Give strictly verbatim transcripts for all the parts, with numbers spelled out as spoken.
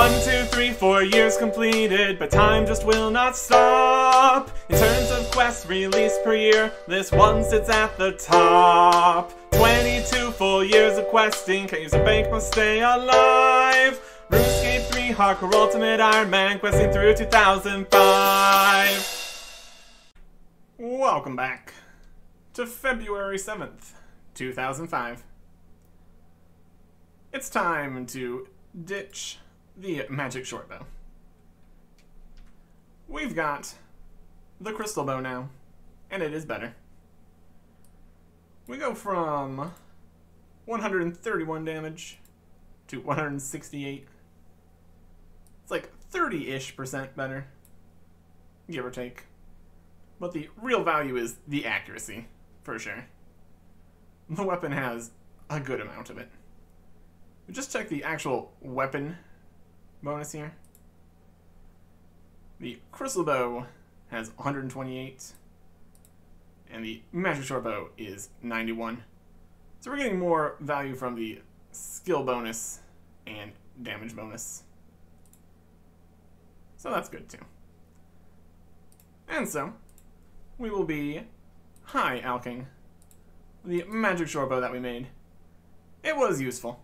One, two, three, four years completed, but time just will not stop. In terms of quests released per year, this one sits at the top. twenty-two full years of questing, can't use a bank, must stay alive. RuneScape three, Hardcore Ultimate, Iron Man, questing through two thousand five. Welcome back to February seventh, two thousand five. It's time to ditch the Magic Shortbow. We've got the Crystal Bow now, and it is better. We go from one hundred thirty-one damage to one hundred sixty-eight. It's like thirty-ish percent better, give or take. But the real value is the accuracy, for sure. The weapon has a good amount of it. We just check the actual weapon bonus here. The Crystal Bow has one hundred twenty-eight, and the Magic Shortbow is ninety-one. So we're getting more value from the skill bonus and damage bonus. So that's good too. And so, we will be high alking the Magic Shortbow that we made. It was useful.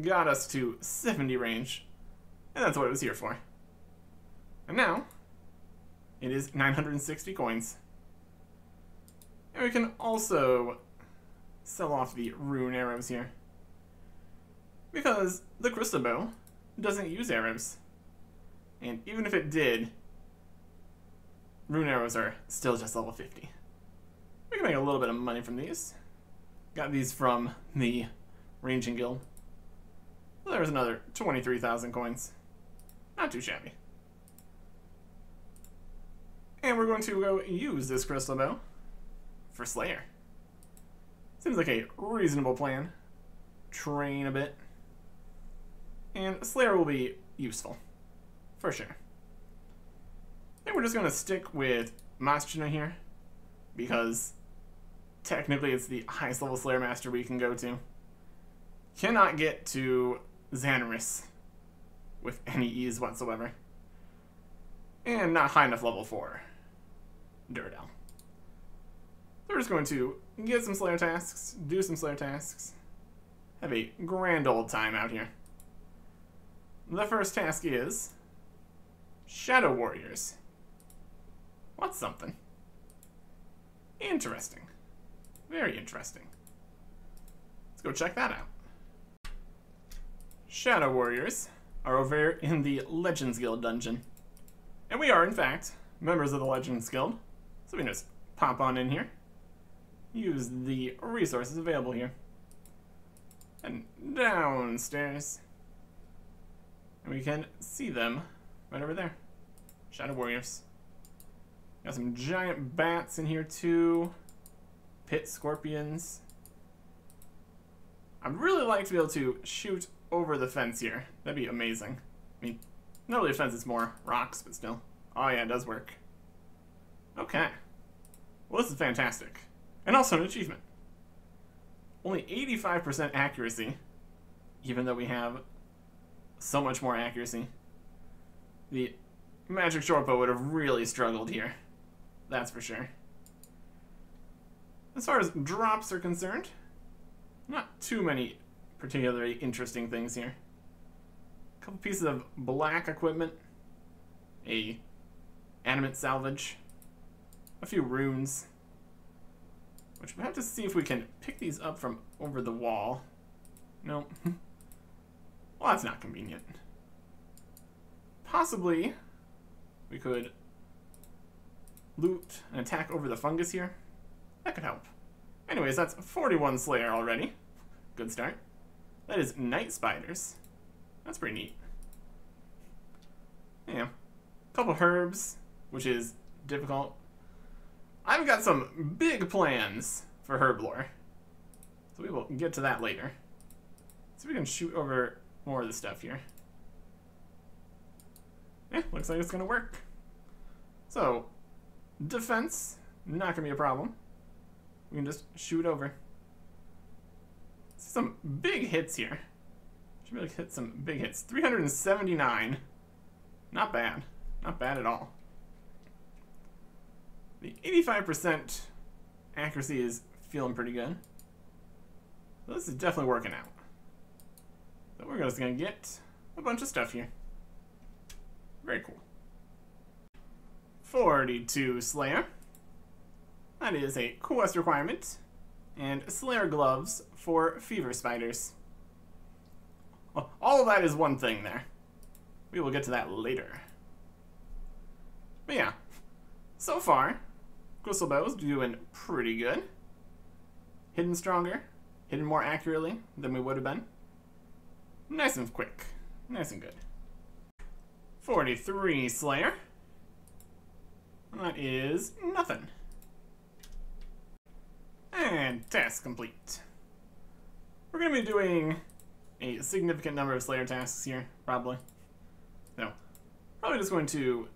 Got us to seventy range, and that's what it was here for. And now, it is nine hundred sixty coins. And we can also sell off the Rune Arrows here, because the Crystal Bow doesn't use arrows. And even if it did, Rune Arrows are still just level fifty. We can make a little bit of money from these. Got these from the Ranging Guild. Well, there's another twenty-three thousand coins. Not too shabby. And we're going to go use this Crystal Bow for Slayer. Seems like a reasonable plan. Train a bit. And Slayer will be useful, for sure. And we're just going to stick with Mauritania here, because technically it's the highest level Slayer Master we can go to. Cannot get to Xanaris with any ease whatsoever. And not high enough level for Duradel. We're just going to get some Slayer tasks, do some Slayer tasks, have a grand old time out here. The first task is Shadow Warriors. What's something? Interesting. Very interesting. Let's go check that out. Shadow Warriors are over in the Legends Guild dungeon. And we are, in fact, members of the Legends Guild. So we can just pop on in here, use the resources available here. And downstairs, and we can see them right over there. Shadow Warriors. Got some giant bats in here too. Pit scorpions. I'd really like to be able to shoot over the fence here. That'd be amazing. I mean, not really a fence, it's more rocks, but still. Oh yeah, it does work. Okay. Well, this is fantastic. And also an achievement. Only eighty-five percent accuracy, even though we have so much more accuracy. The Magic Shortbow would have really struggled here. That's for sure. As far as drops are concerned, not too many particularly interesting things here. A couple pieces of black equipment, a adamant salvage, a few runes, which we have to see if we can pick these up from over the wall. No. Nope. Well, that's not convenient. Possibly we could loot an attack over the fungus here. That could help. Anyways, that's forty-one Slayer already. Good start. That is night spiders. That's pretty neat. Yeah. A couple herbs, which is difficult. I've got some big plans for herb lore, so we will get to that later. So we can shoot over more of the stuff here. Yeah, looks like it's gonna work. So, defense, not gonna be a problem. We can just shoot over. Some big hits here. She really hit some big hits. three hundred seventy-nine. Not bad. Not bad at all. The eighty-five percent accuracy is feeling pretty good. So this is definitely working out. So we're just going to get a bunch of stuff here. Very cool. forty-two Slayer. That is a quest requirement. And Slayer gloves for fever spiders. Well, all of that is one thing there. We will get to that later. But yeah, so far, Crystal Bow is doing pretty good. Hidden stronger, hidden more accurately than we would have been. Nice and quick, nice and good. forty-three Slayer. That is nothing. And task complete. We're going to be doing a significant number of Slayer tasks here, probably. So, probably just going to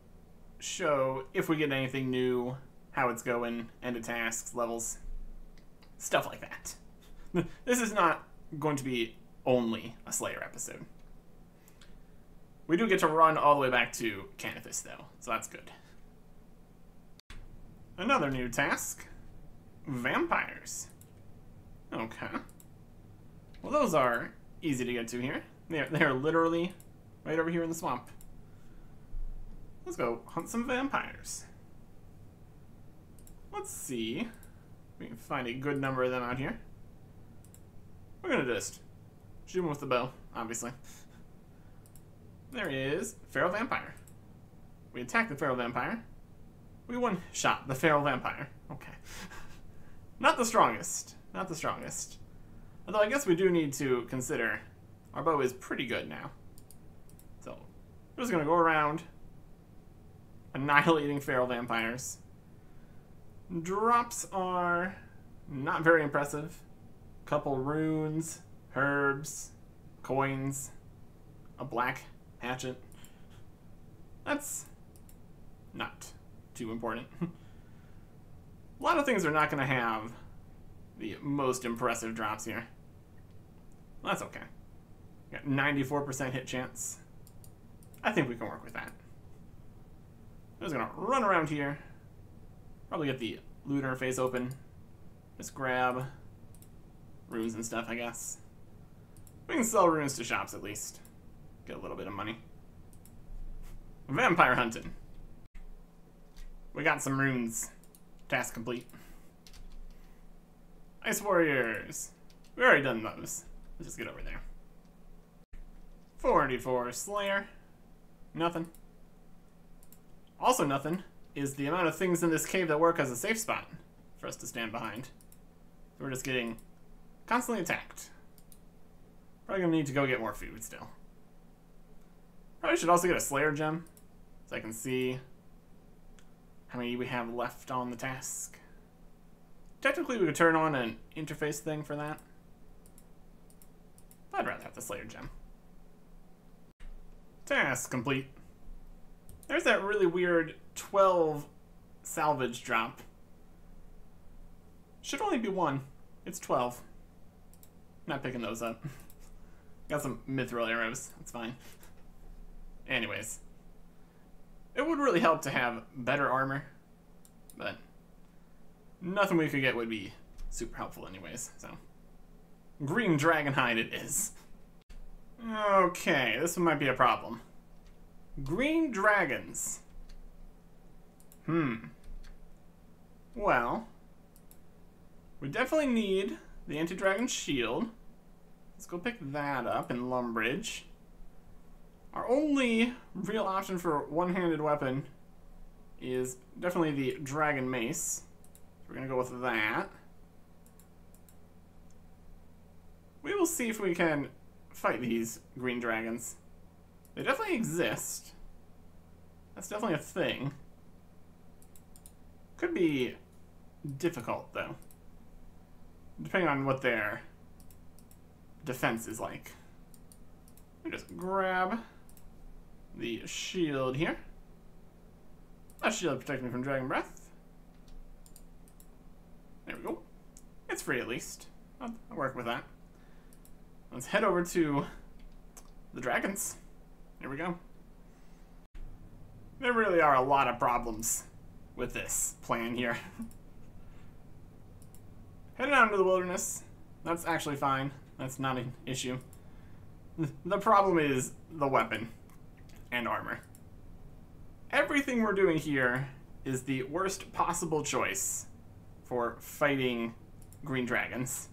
show if we get anything new, how it's going, end of tasks, levels, stuff like that. This is not going to be only a Slayer episode. We do get to run all the way back to Canifis, though, so that's good. Another new task. Vampires. Okay. Well, those are easy to get to here. They are, they are literally right over here in the swamp. Let's go hunt some vampires. Let's see if we can find a good number of them out here. We're going to just shoot them with the bow, obviously. There is Feral Vampire. We attack the Feral Vampire. We one-shot the Feral Vampire. Okay. Not the strongest. Not the strongest. Although I guess we do need to consider our bow is pretty good now. So we're just going to go around annihilating feral vampires. Drops are not very impressive. Couple runes, herbs, coins, a black hatchet. That's not too important. A lot of things are not going to have the most impressive drops here. Well, that's okay. We got ninety-four percent hit chance. I think we can work with that. I'm just going to run around here. Probably get the loot interface open. Just grab runes and stuff, I guess. We can sell runes to shops at least. Get a little bit of money. Vampire hunting. We got some runes. Task complete. Ice Warriors. We already done those. Let's just get over there. forty-four Slayer. Nothing. Also nothing is the amount of things in this cave that work as a safe spot for us to stand behind. We're just getting constantly attacked. Probably gonna need to go get more food still. Probably should also get a Slayer gem so I can see how many we have left on the task. Technically, we could turn on an interface thing for that. I'd rather have the Slayer gem. Task complete. There's that really weird twelve salvage drop. Should only be one. It's twelve. Not picking those up. Got some mithril arrows. That's fine. Anyways. It would really help to have better armor, but nothing we could get would be super helpful anyways, so. Green dragon hide it is. Okay, this one might be a problem. Green dragons. Hmm. Well, we definitely need the anti-dragon shield. Let's go pick that up in Lumbridge. Our only real option for one-handed weapon is definitely the Dragon Mace. So we're going to go with that. We will see if we can fight these green dragons. They definitely exist. That's definitely a thing. Could be difficult, though, depending on what their defense is like. We just grab the shield here. That shield protects me from Dragon Breath. There we go. It's free at least. I'll, I'll work with that. Let's head over to the dragons. Here we go. There really are a lot of problems with this plan here. Headed out into the wilderness. That's actually fine. That's not an issue. The problem is the weapon and armor. Everything we're doing here is the worst possible choice for fighting green dragons.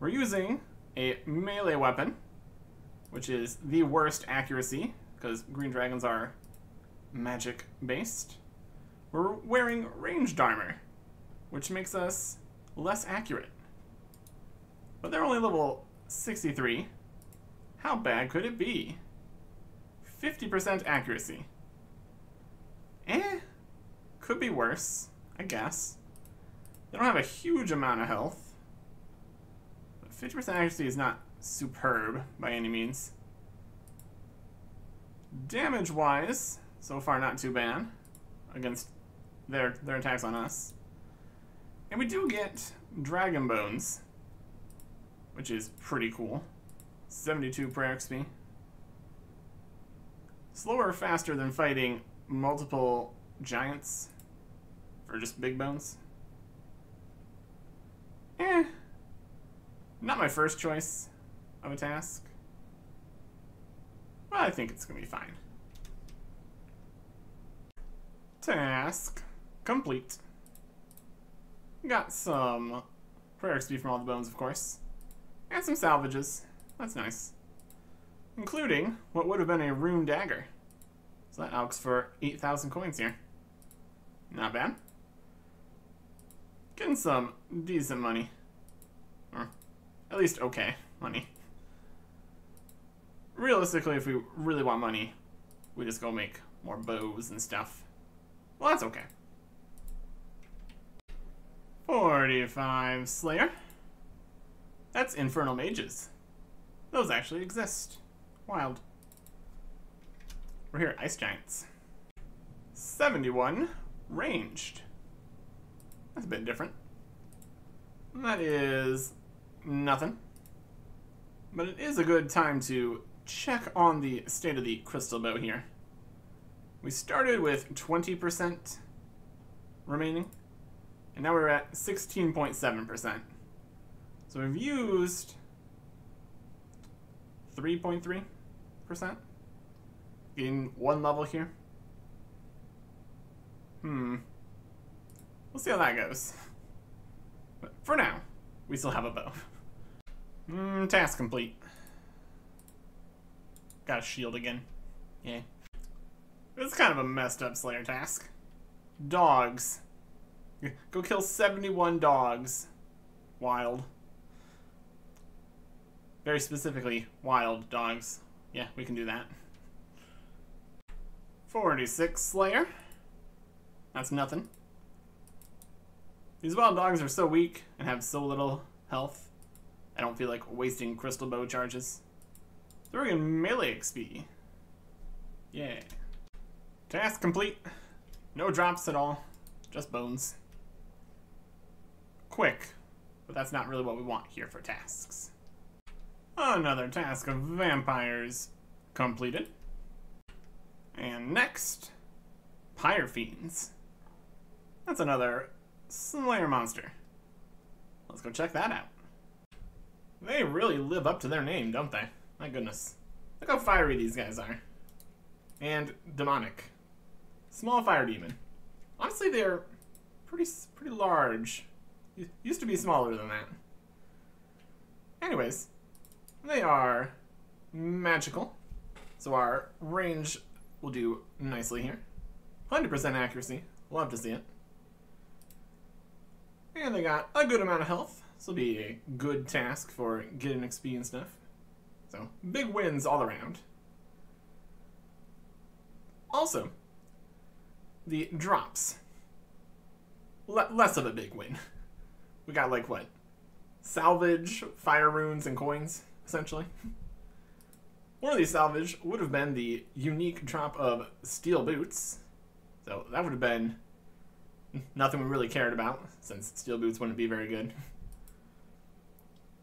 We're using a melee weapon, which is the worst accuracy, because green dragons are magic-based. We're wearing ranged armor, which makes us less accurate. But they're only level sixty-three. How bad could it be? fifty percent accuracy. Eh, could be worse, I guess. They don't have a huge amount of health. But fifty percent accuracy is not superb by any means. Damage-wise, so far not too bad against their their attacks on us. And we do get Dragon Bones, which is pretty cool. seventy-two prayer X P. Slower or faster than fighting multiple giants for just big bones. Eh. Not my first choice of a task. But I think it's gonna be fine. Task complete. Got some prayer X P from all the bones, of course. And some salvages. That's nice. Including what would have been a rune dagger. So that alks for eight thousand coins here. Not bad. Getting some decent money. Or at least okay money. Realistically, if we really want money, we just go make more bows and stuff. Well, that's okay. forty-five Slayer. That's Infernal Mages. Those actually exist. Wild. We're here at Ice Giants. seventy-one Ranged. That's a bit different. That is nothing. But it is a good time to check on the state of the Crystal Bow here. We started with twenty percent remaining, and now we're at sixteen point seven percent. So we've used three point three percent in one level here. Hmm. We'll see how that goes. But for now, we still have a bow. Mm, task complete. Got a shield again. Yeah. It's kind of a messed up Slayer task. Dogs. Go kill seventy-one dogs. Wild. Very specifically, wild dogs. Yeah, we can do that. forty-six Slayer. That's nothing. These wild dogs are so weak and have so little health. I don't feel like wasting Crystal Bow charges. They're getting melee X P. Yeah. Task complete. No drops at all. Just bones. Quick. But that's not really what we want here for tasks. Another task of vampires completed. And next, Pyre Fiends. That's another Slayer monster. Let's go check that out. They really live up to their name, don't they? My goodness. Look how fiery these guys are. And demonic. Small fire demon. Honestly, they're pretty, pretty large. Used to be smaller than that. Anyways. They are magical, so our range will do nicely here. one hundred percent accuracy, love to see it. And they got a good amount of health, so it'll be a good task for getting X P and stuff. So, big wins all around. Also, the drops. L- less of a big win. We got like what? Salvage, fire runes, and coins. Essentially. One of these salvage would have been the unique drop of steel boots. So that would have been nothing we really cared about, since steel boots wouldn't be very good.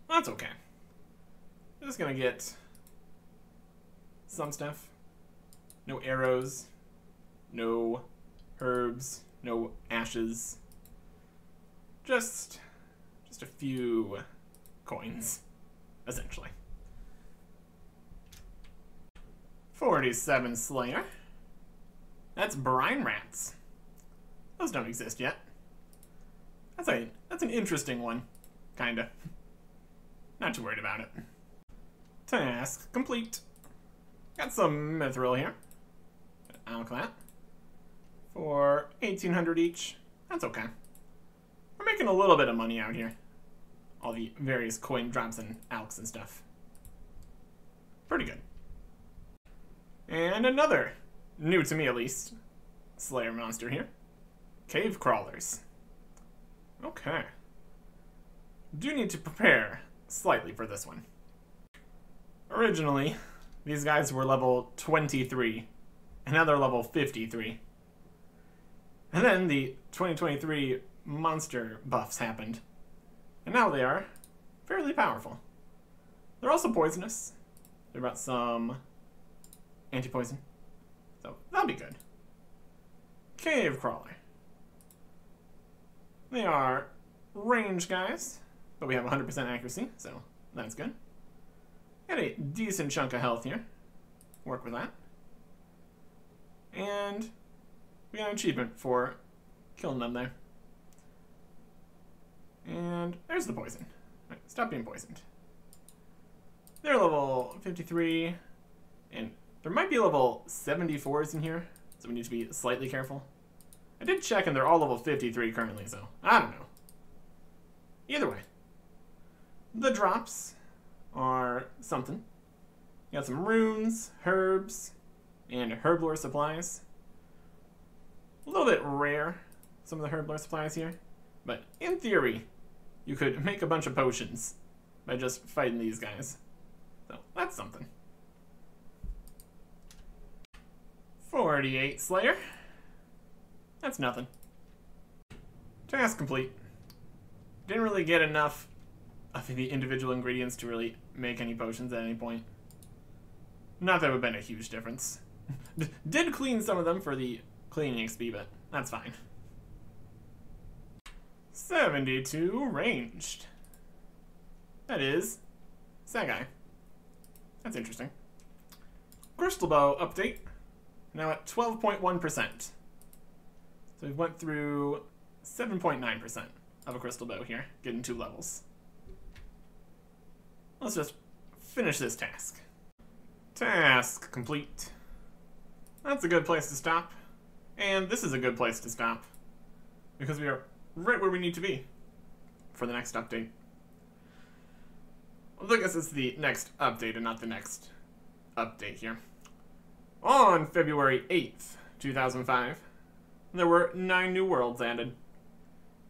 That's okay. We're just gonna get some stuff. No arrows, no herbs, no ashes. Just, just a few coins, essentially. forty-seven Slayer. That's brine rats. Those don't exist yet. That's a that's an interesting one, kinda. Not too worried about it. Task complete. Got some mithril here. Alclat. For eighteen hundred each. That's okay. We're making a little bit of money out here. All the various coin drops and alks and stuff. Pretty good. And another, new to me at least, Slayer monster here. Cave Crawlers. Okay. Do need to prepare slightly for this one. Originally, these guys were level twenty-three, and now they're level fifty-three. And then the twenty twenty-three monster buffs happened, and now they are fairly powerful. They're also poisonous. They brought some anti-poison, so that'll be good. Cave Crawler. They are range guys, but we have one hundred percent accuracy, so that's good. Got a decent chunk of health here. Work with that. And we got an achievement for killing them there. And there's the poison. Right, stop being poisoned. They're level fifty-three, and there might be level seventy-fours in here, so we need to be slightly careful. I did check, and they're all level fifty-three currently, so I don't know. Either way, the drops are something. You got some runes, herbs, and herblore supplies. A little bit rare, some of the herblore supplies here, but in theory, you could make a bunch of potions by just fighting these guys. So that's something. forty-eight Slayer. That's nothing. Task complete. Didn't really get enough of the individual ingredients to really make any potions at any point. Not that it would have been a huge difference. Did clean some of them for the cleaning X P, but that's fine. seventy-two ranged. That is Sagai. That's interesting. Crystal Bow update. Now at twelve point one percent. So we went through seven point nine percent of a Crystal Bow here, getting two levels. Let's just finish this task. Task complete. That's a good place to stop. And this is a good place to stop. Because we are right where we need to be for the next update. Well, I guess it's the next update and not the next update here. On February eighth, two thousand five, there were nine new worlds added.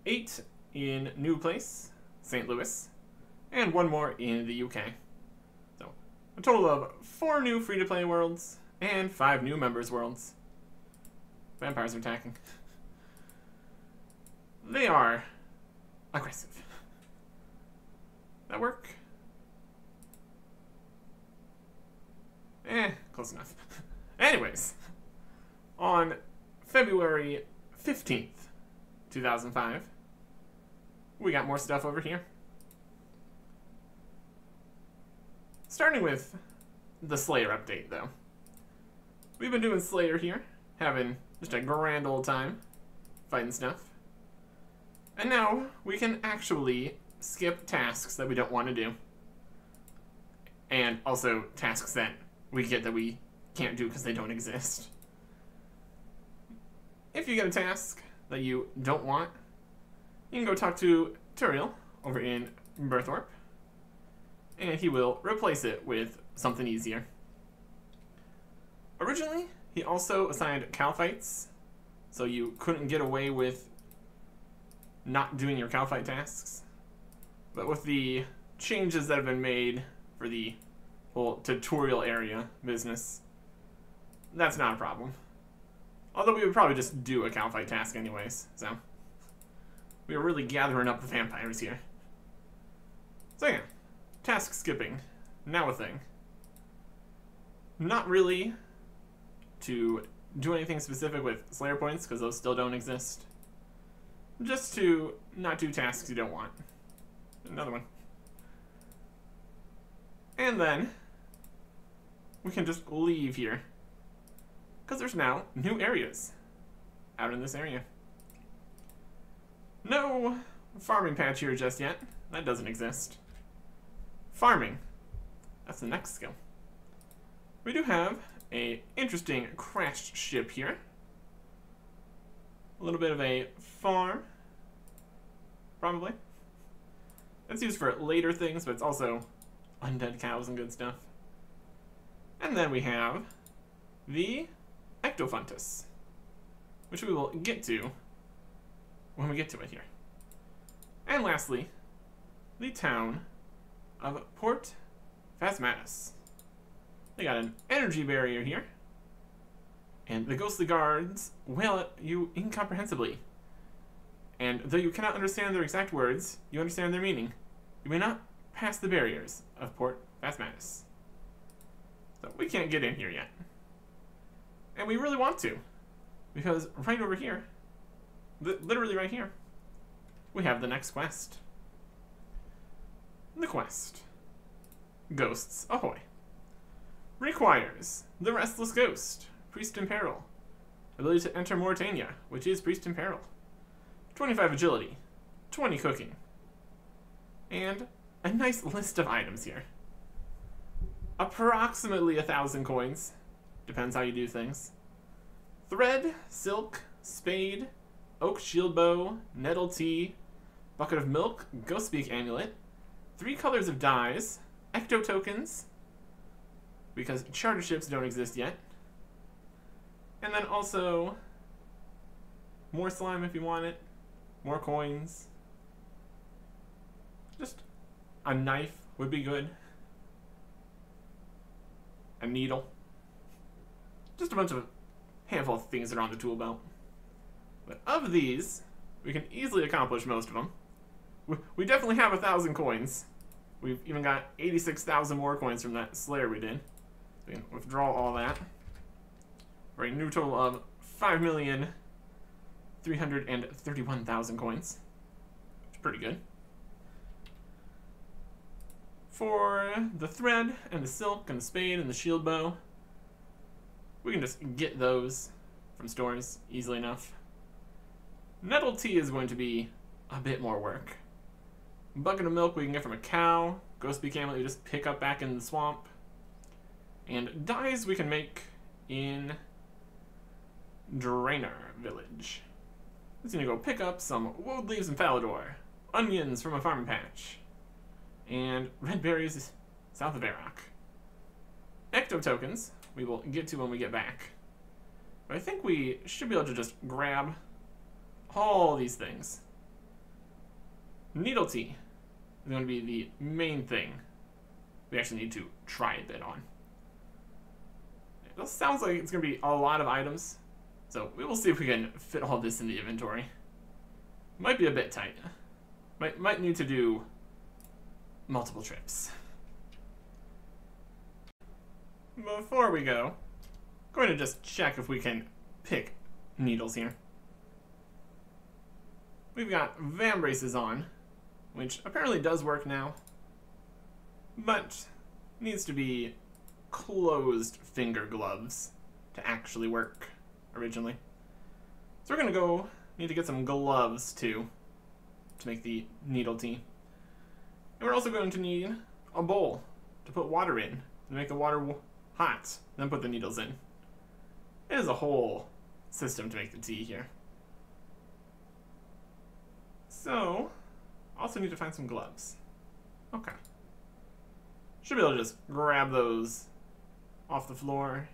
Eight in New Place, Saint Louis, and one more in the U K. So, a total of four new free-to-play worlds and five new members' worlds. Vampires are attacking. They are aggressive. That work? Eh, close enough. Anyways, on February fifteenth, two thousand five, we got more stuff over here. Starting with the Slayer update, though. We've been doing Slayer here, having just a grand old time fighting stuff. And now we can actually skip tasks that we don't want to do. And also tasks that we get that we can't do because they don't exist. If you get a task that you don't want, you can go talk to Turiel over in Berthorpe, and he will replace it with something easier. Originally, he also assigned cow fights, so you couldn't get away with not doing your cow fight tasks. But with the changes that have been made for the whole tutorial area business, that's not a problem. Although we would probably just do a cow fight task anyways, so we are really gathering up the vampires here. So yeah, task skipping, now a thing. not really to do anything specific with Slayer points, because those still don't exist. Just to not do tasks you don't want. Another one. And then we can just leave here, because there's now new areas out in this area. No farming patch here just yet. That doesn't exist. Farming. That's the next skill. We do have an interesting crashed ship here. A little bit of a farm, probably. It's used for later things, but it's also undead cows and good stuff. And then we have the Ectofuntus, which we will get to when we get to it here. And lastly, the town of Port Phasmatys. They got an energy barrier here, and the ghostly guards wail at you incomprehensibly. And though you cannot understand their exact words, you understand their meaning. You may not pass the barriers of Port Phasmatys. So we can't get in here yet. And we really want to, because right over here, li literally right here, we have the next quest. The quest, Ghosts Ahoy, requires the Restless Ghost, Priest in Peril, ability to enter Morytania, which is Priest in Peril, twenty-five agility, twenty cooking, and a nice list of items here. Approximately a thousand coins, depends how you do things. Thread, silk, spade, oak shield bow, nettle tea, bucket of milk, Ghost Speak Amulet, three colors of dyes, Ecto Tokens, because charter ships don't exist yet. And then also more slime if you want it, more coins. Just a knife would be good. A needle. Just a bunch of handful of things that are on the tool belt. But of these, we can easily accomplish most of them. We definitely have a thousand coins. We've even got eighty-six thousand more coins from that Slayer we did. We can withdraw all that. For a new total of five million three hundred thirty-one thousand coins. Which is pretty good. For the thread, and the silk, and the spade, and the shield bow, we can just get those from stores easily enough. Nettle tea is going to be a bit more work. Bucket of milk we can get from a cow. Ghost Speak Amulet we just pick up back in the swamp. And dyes we can make in Drainer Village. It's gonna go pick up some woad leaves in Falador, onions from a farm patch, and red berries south of Arok. Ecto Tokens we will get to when we get back. But I think we should be able to just grab all these things. Needle tea is going to be the main thing we actually need to try a bit on. It sounds like it's going to be a lot of items, so we will see if we can fit all this in the inventory. Might be a bit tight. Might, might need to do multiple trips. Before we go, I'm going to just check if we can pick needles here. We've got Vam Braces on, which apparently does work now, but needs to be closed finger gloves to actually work originally. So we're gonna go, need to get some gloves too, to make the needle tea. And we're also going to need a bowl to put water in, to make the water hot, then put the needles in. It is a whole system to make the tea here. So, also need to find some gloves. Okay. Should be able to just grab those off the floor.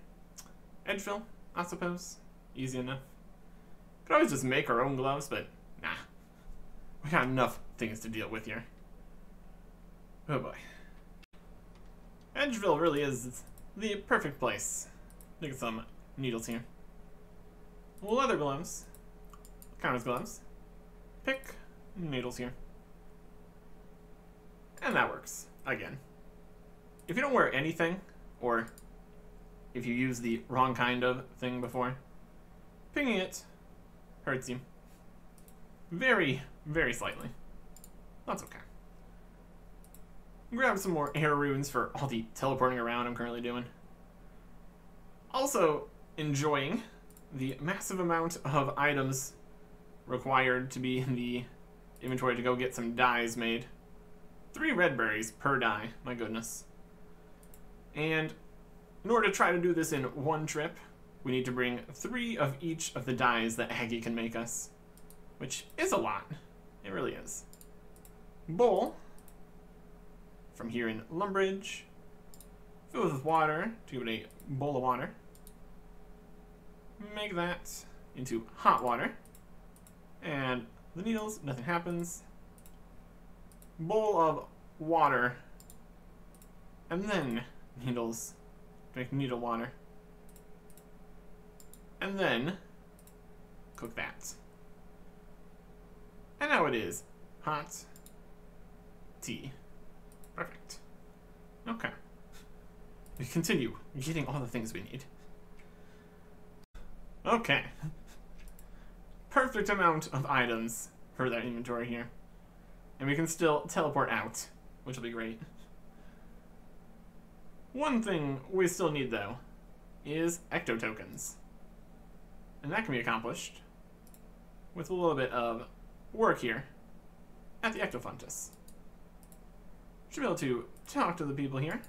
Edgefill, I suppose. Easy enough. Could always just make our own gloves, but nah. We got enough things to deal with here. Oh boy. Edgefill really is the perfect place. Look at some needles here. Leather gloves. Count as gloves. Pick. Needles here. And that works. Again. If you don't wear anything, or if you use the wrong kind of thing before. Pinging it hurts you. Very, very slightly. That's okay. Grab some more air runes for all the teleporting around I'm currently doing. Also enjoying the massive amount of items required to be in the inventory to go get some dyes made. Three red berries per dye, my goodness. And in order to try to do this in one trip, we need to bring three of each of the dyes that Aggie can make us, which is a lot. It really is. Bowl, from here in Lumbridge. Fill it with water to give it a bowl of water. Make that into hot water. And the needles, nothing happens. Bowl of water. And then needles. Make needle water. And then cook that. And now it is hot tea. Perfect. Okay. We continue getting all the things we need. Okay. Perfect amount of items for that inventory here. And we can still teleport out, which will be great. One thing we still need, though, is Ecto Tokens. And that can be accomplished with a little bit of work here at the Ectofuntus. Should be able to talk to the people here,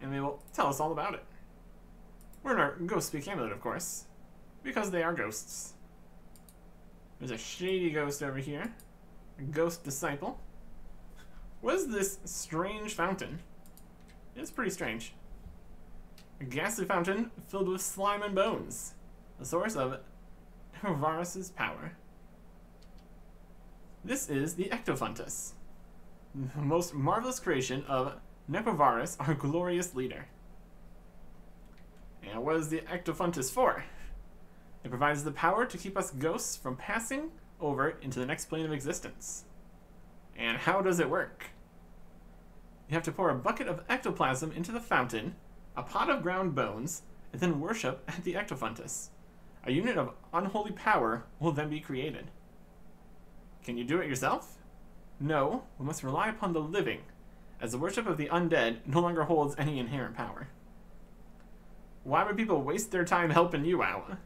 and they will tell us all about it. We're in our Ghost Speak Amulet, of course, because they are ghosts. There's a shady ghost over here. A ghost disciple. What is this strange fountain? It's pretty strange. A ghastly fountain filled with slime and bones. The source of Necrovarus's power. This is the Ectofuntus, the most marvelous creation of Necrovarus, our glorious leader. And what is the Ectofuntus for? It provides the power to keep us ghosts from passing over into the next plane of existence. And how does it work? You have to pour a bucket of ectoplasm into the fountain, a pot of ground bones, and then worship at the Ectofuntus. A unit of unholy power will then be created. Can you do it yourself? No, we must rely upon the living, as the worship of the undead no longer holds any inherent power. Why would people waste their time helping you out?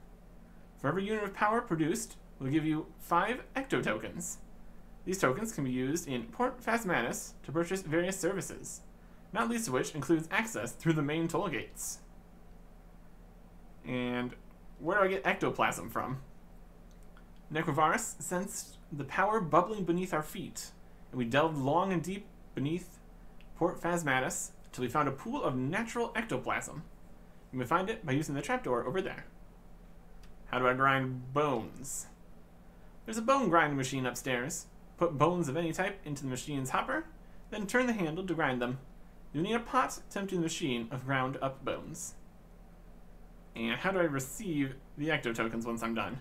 For every unit of power produced, we'll give you five Ecto Tokens. These tokens can be used in Port Phasmatys to purchase various services, not least of which includes access through the main toll gates. And where do I get ectoplasm from? Necrovarus sensed the power bubbling beneath our feet, and we delved long and deep beneath Port Phasmatys till we found a pool of natural ectoplasm. You may find it by using the trapdoor over there. How do I grind bones? There's a bone grinding machine upstairs. Put bones of any type into the machine's hopper, then turn the handle to grind them. You'll need a pot to empty the machine of ground up bones. And how do I receive the Ecto Tokens once I'm done?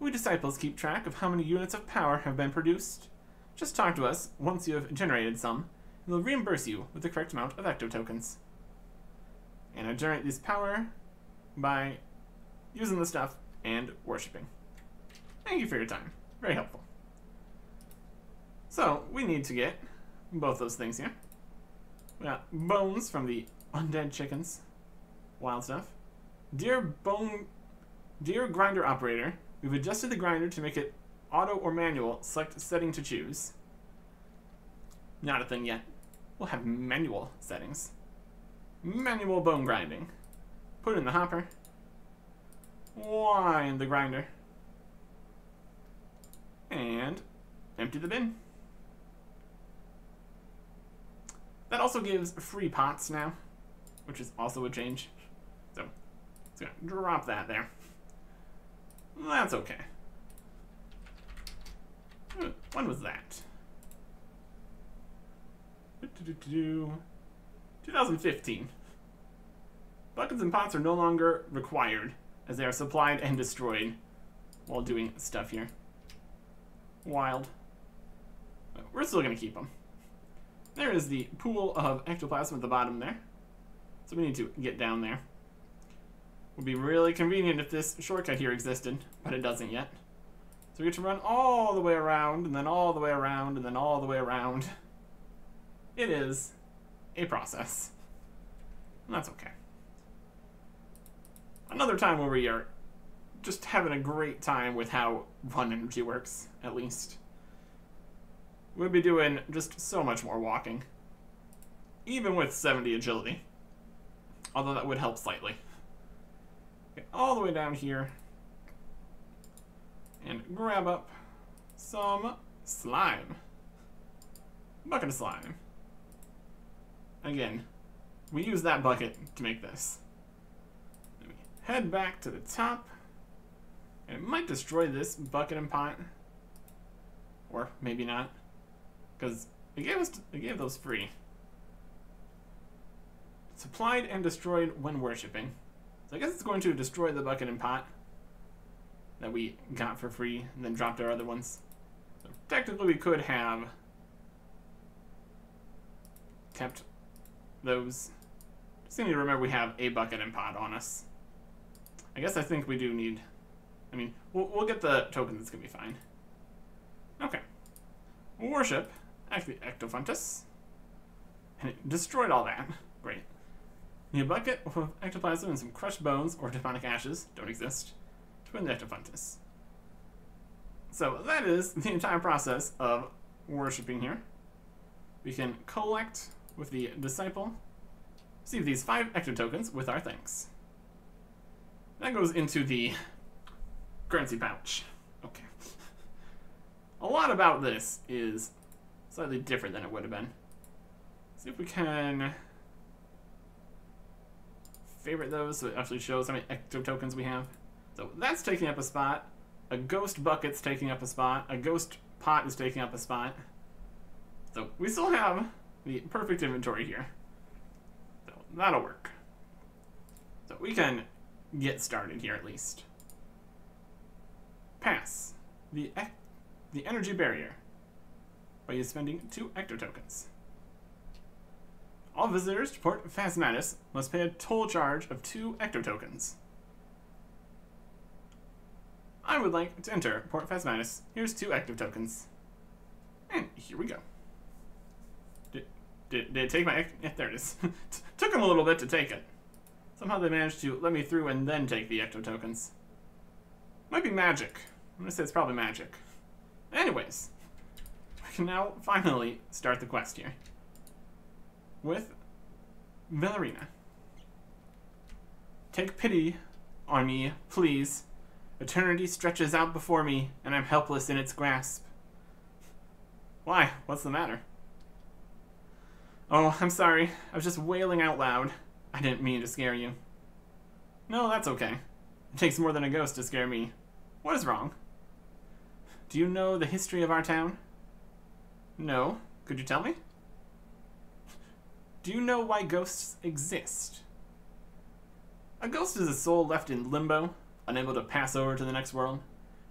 We disciples keep track of how many units of power have been produced. Just talk to us once you have generated some, and we'll reimburse you with the correct amount of Ecto Tokens. And I generate this power by using the stuff and worshipping. Thank you for your time. Very helpful. So, we need to get both those things here. We got bones from the undead chickens. Wild stuff. Dear bone... Dear grinder operator, we've adjusted the grinder to make it auto or manual. Select setting to choose. Not a thing yet. We'll have manual settings. Manual bone grinding. Put it in the hopper. Wind the grinder. And empty the bin. That also gives free pots now, which is also a change. So, it's gonna drop that there. That's okay. When was that? twenty fifteen. Buckets and pots are no longer required, as they are supplied and destroyed while doing stuff here. Wild. We're still going to keep them. There is the pool of ectoplasm at the bottom there. So we need to get down there. Would be really convenient if this shortcut here existed, but it doesn't yet. So we get to run all the way around, and then all the way around, and then all the way around. It is a process. And that's okay. Another time where we are just having a great time with how One Energy works, at least. We'll be doing just so much more walking. Even with seventy agility. Although that would help slightly. Get all the way down here. And grab up some slime. Bucket of slime. Again, we use that bucket to make this. Then we head back to the top. And it might destroy this bucket and pot. Or maybe not. Because it gave us it gave those free. Supplied and destroyed when worshipping. So I guess it's going to destroy the bucket and pot that we got for free and then dropped our other ones. So technically we could have kept those. Just need to remember we have a bucket and pot on us. I guess I think we do need... I mean, we'll, we'll get the tokens, it's going to be fine. Okay. We'll worship. Actually, Ectofuntus. And it destroyed all that. Great. Need a bucket of ectoplasm and some crushed bones or demonic ashes. Don't exist. To win the Ectofuntus. So that is the entire process of worshipping here. We can collect with the disciple. Receive these five Ecto tokens with our thanks. That goes into the currency pouch. Okay. A lot about this is slightly different than it would have been. Let's see if we can favorite those so it actually shows how many Ecto tokens we have. So that's taking up a spot. A ghost bucket's taking up a spot. A ghost pot is taking up a spot. So we still have the perfect inventory here. So that'll work. So we can get started here at least. Pass the ec the energy barrier by spending two Ecto tokens. All visitors to Port Phasmatys must pay a toll charge of two Ecto tokens. I would like to enter Port Phasmatys. Here's two Ecto tokens, and here we go. Did did, did it take my? Yeah, there it is. Took them a little bit to take it. Somehow they managed to let me through and then take the Ecto tokens. Might be magic. I'm going to say it's probably magic. Anyways, we can now finally start the quest here. With Velorina. Take pity on me, please. Eternity stretches out before me, and I'm helpless in its grasp. Why? What's the matter? Oh, I'm sorry. I was just wailing out loud. I didn't mean to scare you. No, that's okay. It takes more than a ghost to scare me. What is wrong? Do you know the history of our town? No. Could you tell me? Do you know why ghosts exist? A ghost is a soul left in limbo, unable to pass over to the next world.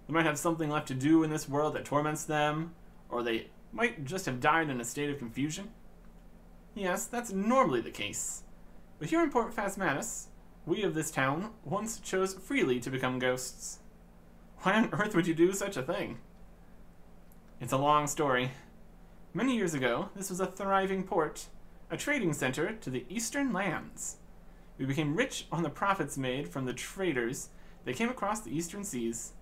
They might have something left to do in this world that torments them, or they might just have died in a state of confusion. Yes, that's normally the case. But here in Port Phasmatys, we of this town once chose freely to become ghosts. Why on earth would you do such a thing? It's a long story. Many years ago, this was a thriving port, a trading center to the eastern lands. We became rich on the profits made from the traders that came across the eastern seas.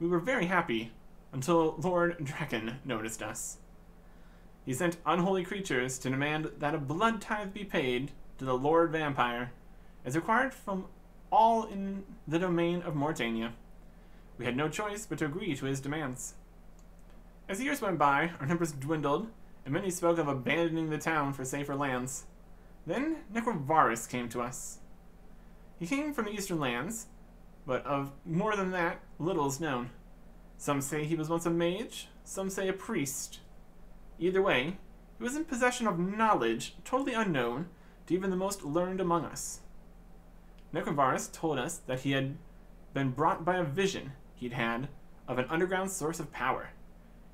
We were very happy until Lord Draken noticed us. He sent unholy creatures to demand that a blood tithe be paid to the Lord Vampire, as required from all in the domain of Mauritania. We had no choice but to agree to his demands. As the years went by, our numbers dwindled, and many spoke of abandoning the town for safer lands. Then Necrovarus came to us. He came from the eastern lands, but of more than that, little is known. Some say he was once a mage, some say a priest. Either way, he was in possession of knowledge totally unknown to even the most learned among us. Necrovarus told us that he had been brought by a vision he'd had of an underground source of power.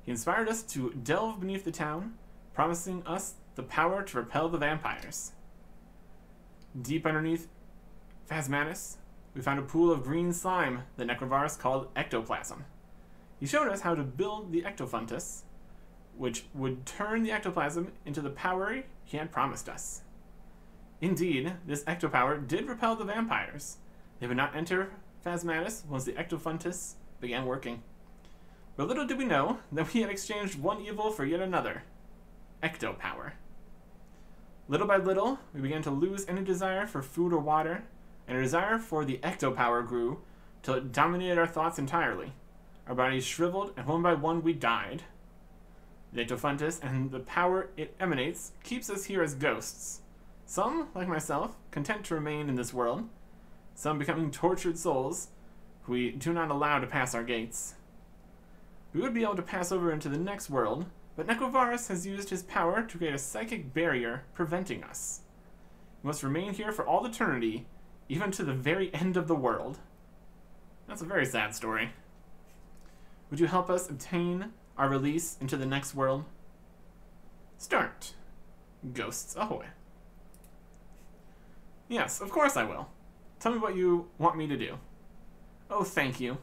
He inspired us to delve beneath the town, promising us the power to repel the vampires. Deep underneath Phasmatys, We found a pool of green slime, the Necrovarus called ectoplasm. He showed us how to build the Ectofuntus, which would turn the ectoplasm into the power he had promised us. Indeed, this ectopower did repel the vampires. They would not enter Phasmatys once the Ectofuntus began working. But little did we know that we had exchanged one evil for yet another. Ectopower. Little by little, we began to lose any desire for food or water, and our desire for the ectopower grew till it dominated our thoughts entirely. Our bodies shriveled, and one by one we died. The Ectofuntus and the power it emanates keeps us here as ghosts. Some, like myself, content to remain in this world. Some becoming tortured souls, who we do not allow to pass our gates. We would be able to pass over into the next world, but Necrovarus has used his power to create a psychic barrier preventing us. We must remain here for all eternity, even to the very end of the world. That's a very sad story. Would you help us obtain our release into the next world? Start. Ghosts Ahoy. Yes, of course I will. Tell me what you want me to do. Oh, thank you.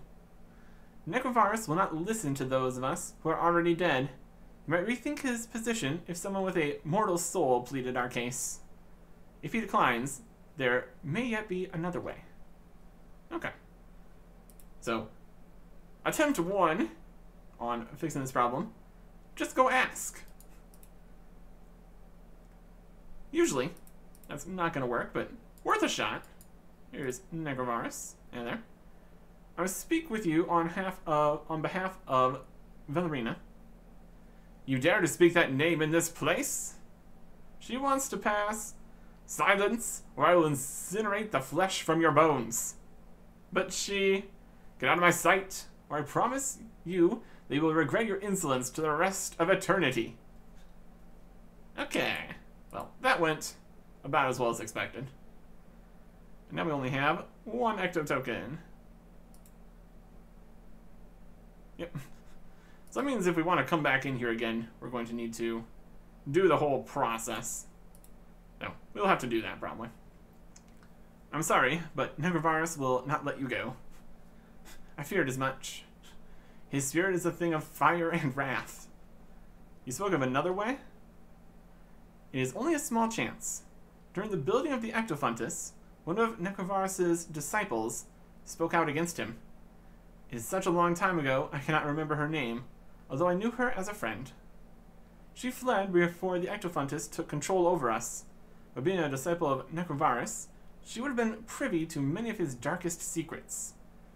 Necrovarus will not listen to those of us who are already dead. He might rethink his position if someone with a mortal soul pleaded our case. If he declines, there may yet be another way. Okay. So, attempt one on fixing this problem. Just go ask. Usually, that's not going to work, but worth a shot. Here's Necrovarus. And there. I will speak with you on half of on behalf of Velorina. You dare to speak that name in this place? She wants to pass. Silence, or I will incinerate the flesh from your bones. But she... Get out of my sight, or I promise you that you will regret your insolence to the rest of eternity. Okay. Well, that went about as well as expected. And now we only have one Ecto Token. Yep. So that means if we want to come back in here again, we're going to need to do the whole process. No, we'll have to do that, probably. I'm sorry, but Necrovarus will not let you go. I feared as much. His spirit is a thing of fire and wrath. You spoke of another way? It is only a small chance. During the building of the Ectofuntus, one of Necrovarus' disciples spoke out against him. It is such a long time ago, I cannot remember her name, although I knew her as a friend. She fled before the Ectofuntus took control over us, but being a disciple of Necrovarus, she would have been privy to many of his darkest secrets.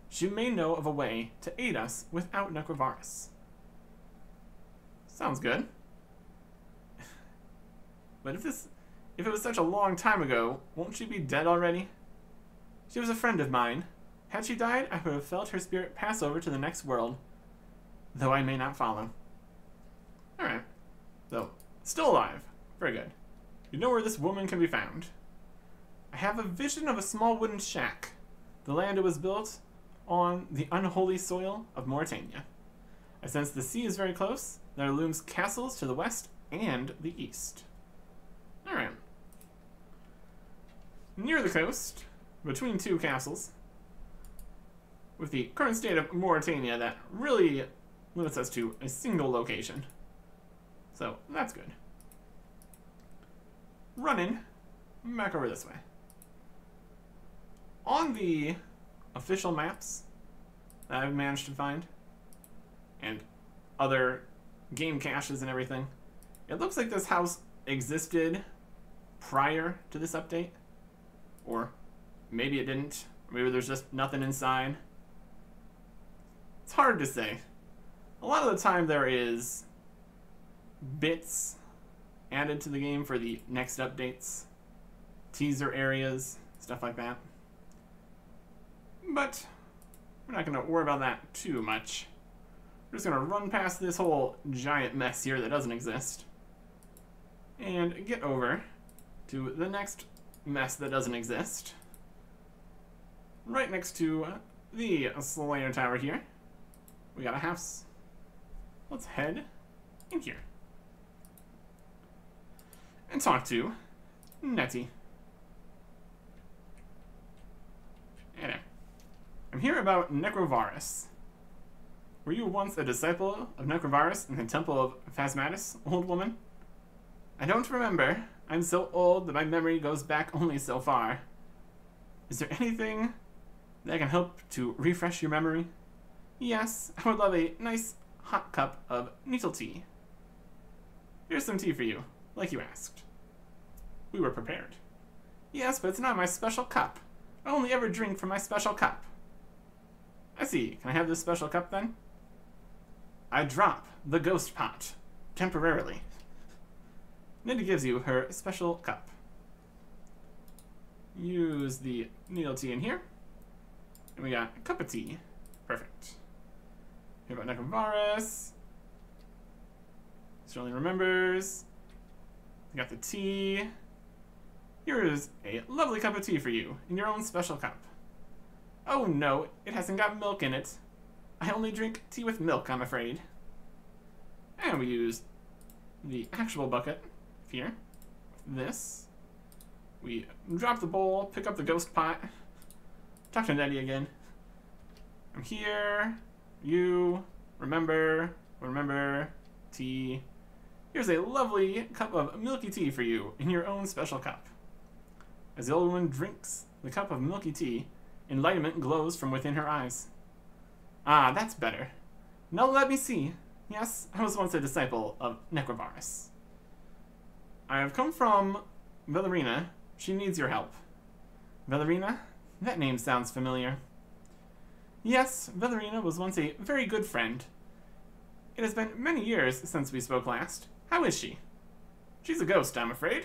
She may know of a way to aid us without Necrovarus. Sounds good. But if this... If it was such a long time ago, won't she be dead already? She was a friend of mine. Had she died, I would have felt her spirit pass over to the next world, though I may not follow. Alright. So, still alive. Very good. You know where this woman can be found. I have a vision of a small wooden shack. The land it was built on the unholy soil of Mauritania. I sense the sea is very close. There looms castles to the west and the east. Alright. Near the coast, between two castles, with the current state of Mauritania that really limits us to a single location. So, that's good. Running back over this way. On the official maps that I've managed to find, and other game caches and everything, it looks like this house existed prior to this update. Or maybe it didn't. Maybe there's just nothing inside. It's hard to say. A lot of the time there is bits added to the game for the next updates, teaser areas, stuff like that. But we're not going to worry about that too much. We're just going to run past this whole giant mess here that doesn't exist and get over to the next mess that doesn't exist, right next to the Slayer Tower. Here we got a house. Let's head in here and talk to Nettie. Hey there. I'm here about Necrovarus. Were you once a disciple of Necrovarus in the temple of Phasmatys, old woman? I don't remember. I'm so old that my memory goes back only so far. Is there anything that I can help to refresh your memory? Yes, I would love a nice hot cup of needle tea. Here's some tea for you, like you asked. We were prepared. Yes, but it's not my special cup. I only ever drink from my special cup. I see. Can I have this special cup, then? I drop the ghost pot, temporarily. Niddy gives you her special cup. Use the needle tea in here. And we got a cup of tea. Perfect. Here about Necrovarus. Certainly remembers. We got the tea. Here is a lovely cup of tea for you, in your own special cup. Oh no, it hasn't got milk in it. I only drink tea with milk, I'm afraid. And we use the actual bucket here. This. We drop the bowl, pick up the ghost pot. Talk to Daddy again. I'm here. You. Remember. Remember. Tea. Here's a lovely cup of milky tea for you, in your own special cup. As the old woman drinks the cup of milky tea, enlightenment glows from within her eyes. Ah, that's better. Now let me see. Yes, I was once a disciple of Necrovarus. I have come from Velorina. She needs your help. Velorina? That name sounds familiar. Yes, Velorina was once a very good friend. It has been many years since we spoke last. How is she? She's a ghost, I'm afraid.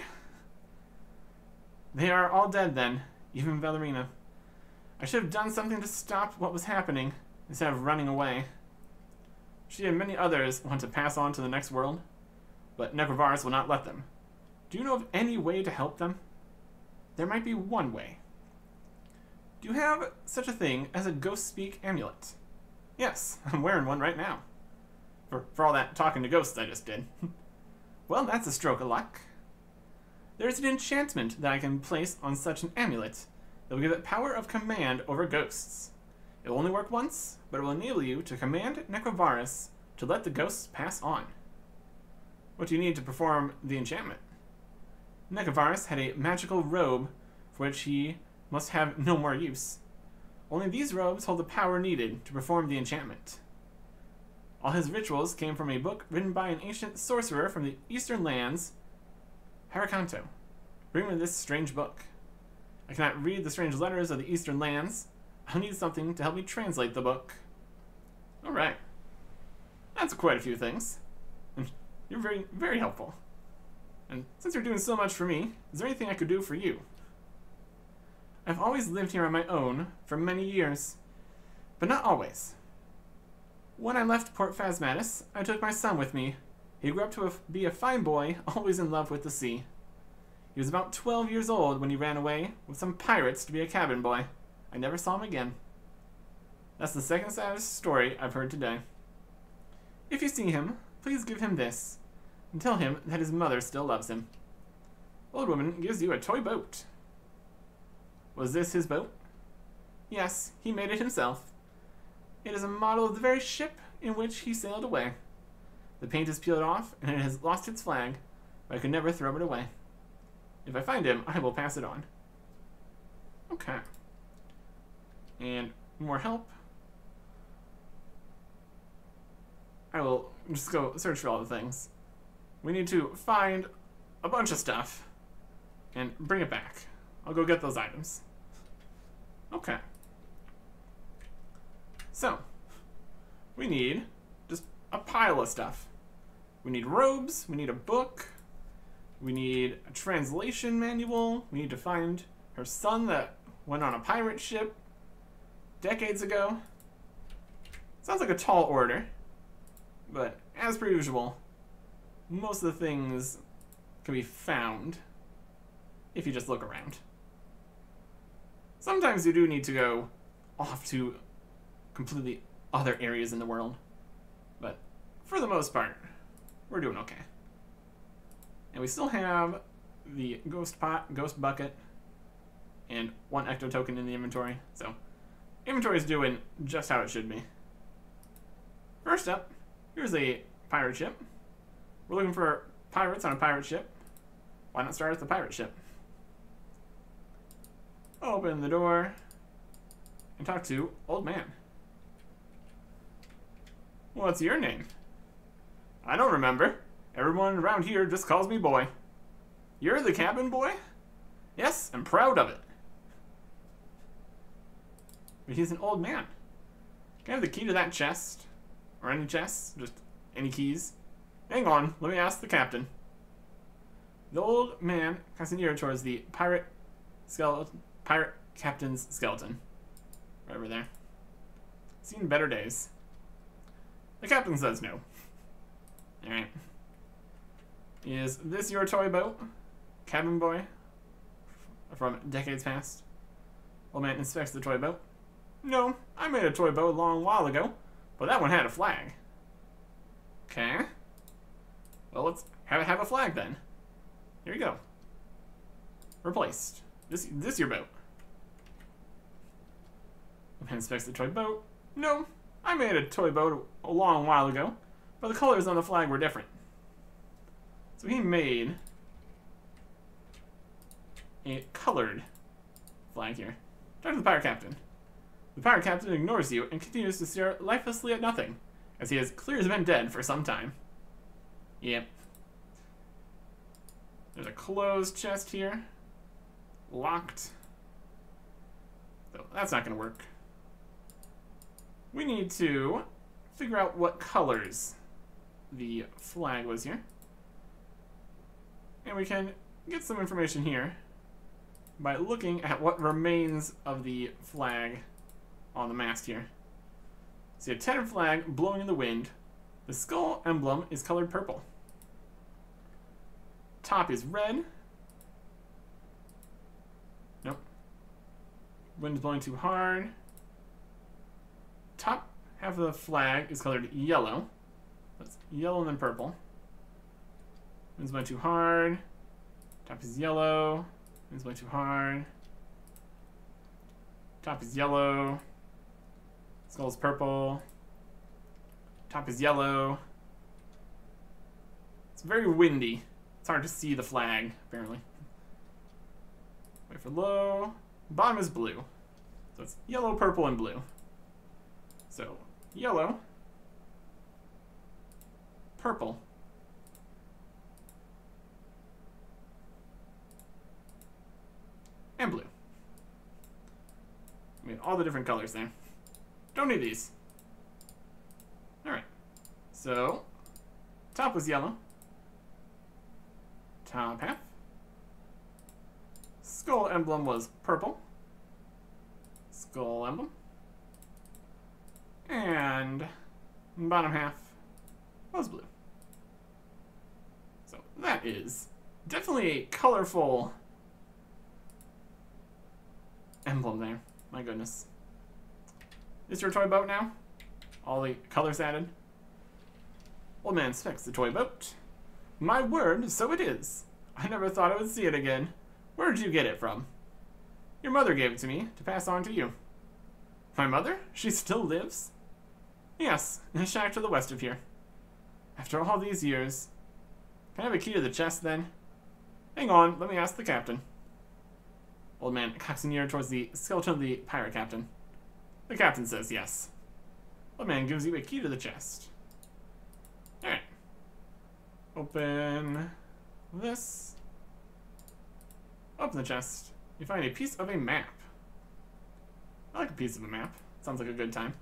They are all dead then, even Velorina. I should have done something to stop what was happening, instead of running away. She and many others want to pass on to the next world, but Necrovarus will not let them. Do you know of any way to help them? There might be one way. Do you have such a thing as a Ghost Speak Amulet? Yes, I'm wearing one right now. For, for all that talking to ghosts I just did. Well, that's a stroke of luck. There's an enchantment that I can place on such an amulet. It will give it power of command over ghosts. It will only work once, but it will enable you to command Necrovarus to let the ghosts pass on. What do you need to perform the enchantment? Necrovarus had a magical robe for which he must have no more use. Only these robes hold the power needed to perform the enchantment. All his rituals came from a book written by an ancient sorcerer from the eastern lands, Harakanto. Bring me this strange book. I cannot read the strange letters of the eastern lands. I'll need something to help me translate the book. Alright. That's quite a few things. And you're very, very helpful. And since you're doing so much for me, is there anything I could do for you? I've always lived here on my own for many years, but not always. When I left Port Phasmatys, I took my son with me. He grew up to be a fine boy, always in love with the sea. He was about twelve years old when he ran away with some pirates to be a cabin boy. I never saw him again. That's the second saddest story I've heard today. If you see him, please give him this, and tell him that his mother still loves him. Old woman gives you a toy boat. Was this his boat? Yes, he made it himself. It is a model of the very ship in which he sailed away. The paint is peeled off, and it has lost its flag, but I could never throw it away. If I find him, I will pass it on. Okay. And more help. I will just go search for all the things. We need to find a bunch of stuff and bring it back. I'll go get those items. Okay. So, we need just a pile of stuff. We need robes, we need a book. We need a translation manual. We need to find her son that went on a pirate ship decades ago. Sounds like a tall order, but as per usual, most of the things can be found if you just look around. Sometimes you do need to go off to completely other areas in the world, but for the most part, we're doing okay. And we still have the ghost pot, ghost bucket, and one ecto token in the inventory. So inventory is doing just how it should be. First up, here's a pirate ship. We're looking for pirates on a pirate ship. Why not start at the pirate ship? Open the door and talk to old man. What's your name? I don't remember. Everyone around here just calls me boy. You're the cabin boy? Yes, I'm proud of it. But he's an old man. Can I have the key to that chest? Or any chests? Just any keys? Hang on, let me ask the captain. The old man comes nearer towards the pirate skeleton, pirate captain's skeleton. Right over there. Seen better days. The captain says no. Alright. Is this your toy boat, cabin boy? From decades past. Old man inspects the toy boat. No, I made a toy boat a long while ago, but that one had a flag. Okay. Well, let's have it have a flag then. Here you go. Replaced. This this your boat. Old man inspects the toy boat. No, I made a toy boat a long while ago, but the colors on the flag were different. So he made a colored flag here. Talk to the pirate captain. The pirate captain ignores you and continues to stare lifelessly at nothing, as he has clear as been dead for some time. Yep. There's a closed chest here. Locked. So that's not going to work. We need to figure out what colors the flag was here. And we can get some information here by looking at what remains of the flag on the mast here. See a tattered flag blowing in the wind. The skull emblem is colored purple. Top is red. Nope. Wind is blowing too hard. Top half of the flag is colored yellow. That's yellow and then purple. Wind's blowing too hard. Top is yellow. Wind's blowing too hard. Top is yellow. Skull's purple. Top is yellow. It's very windy. It's hard to see the flag, apparently. Wait for low. Bottom is blue. So it's yellow, purple, and blue. So yellow. Purple. And blue. I mean, all the different colors there. Don't need these. Alright. So, top was yellow. Top half. Skull emblem was purple. Skull emblem. And bottom half was blue. So, that is definitely a colorful emblem there. My goodness. Is your toy boat now? All the colors added. Old man inspects the toy boat. My word, so it is. I never thought I would see it again. Where did you get it from? Your mother gave it to me to pass on to you. My mother? She still lives? Yes, in a shack to the west of here. After all these years. Can I have a key to the chest then? Hang on, let me ask the captain. Old man cocks an ear towards the skeleton of the pirate captain. The captain says yes. Old man gives you a key to the chest. Alright. Open this. Open the chest. You find a piece of a map. I like a piece of a map. Sounds like a good time.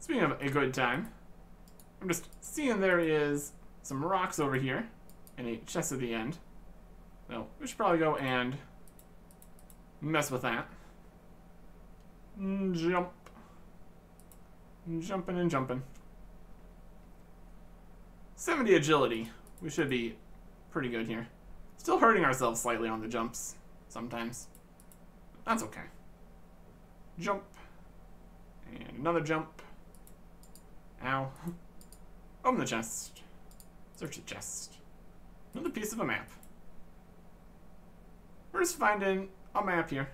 Speaking of a good time, I'm just seeing there is some rocks over here and a chest at the end. So we should probably go and mess with that. Jump. Jumping and jumping. seventy agility. We should be pretty good here. Still hurting ourselves slightly on the jumps sometimes. That's okay. Jump. And another jump. Ow. Open the chest. Search the chest. Another piece of a map. We're just finding a map here.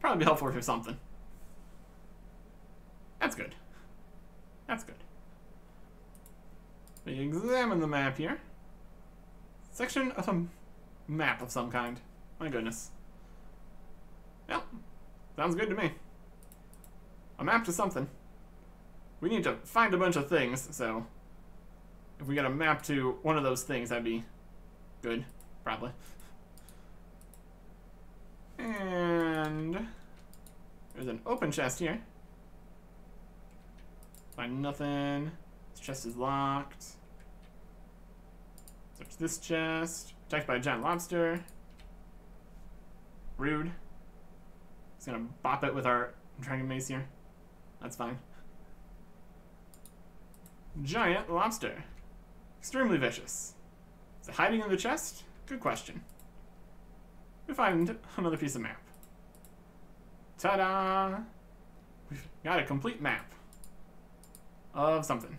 Probably be helpful for something. That's good. That's good. We examine the map here. Section of a map of some kind. My goodness. Yep. Sounds good to me. A map to something. We need to find a bunch of things, so... if we got a map to one of those things, that'd be good, probably. And... there's an open chest here. Find nothing. This chest is locked. Search this chest. Attacked by a giant lobster. Rude. Just gonna bop it with our Dragon Mace here. That's fine. Giant lobster. Extremely vicious. Is it hiding in the chest? Good question. We find another piece of map. Ta-da! We've got a complete map. Of something.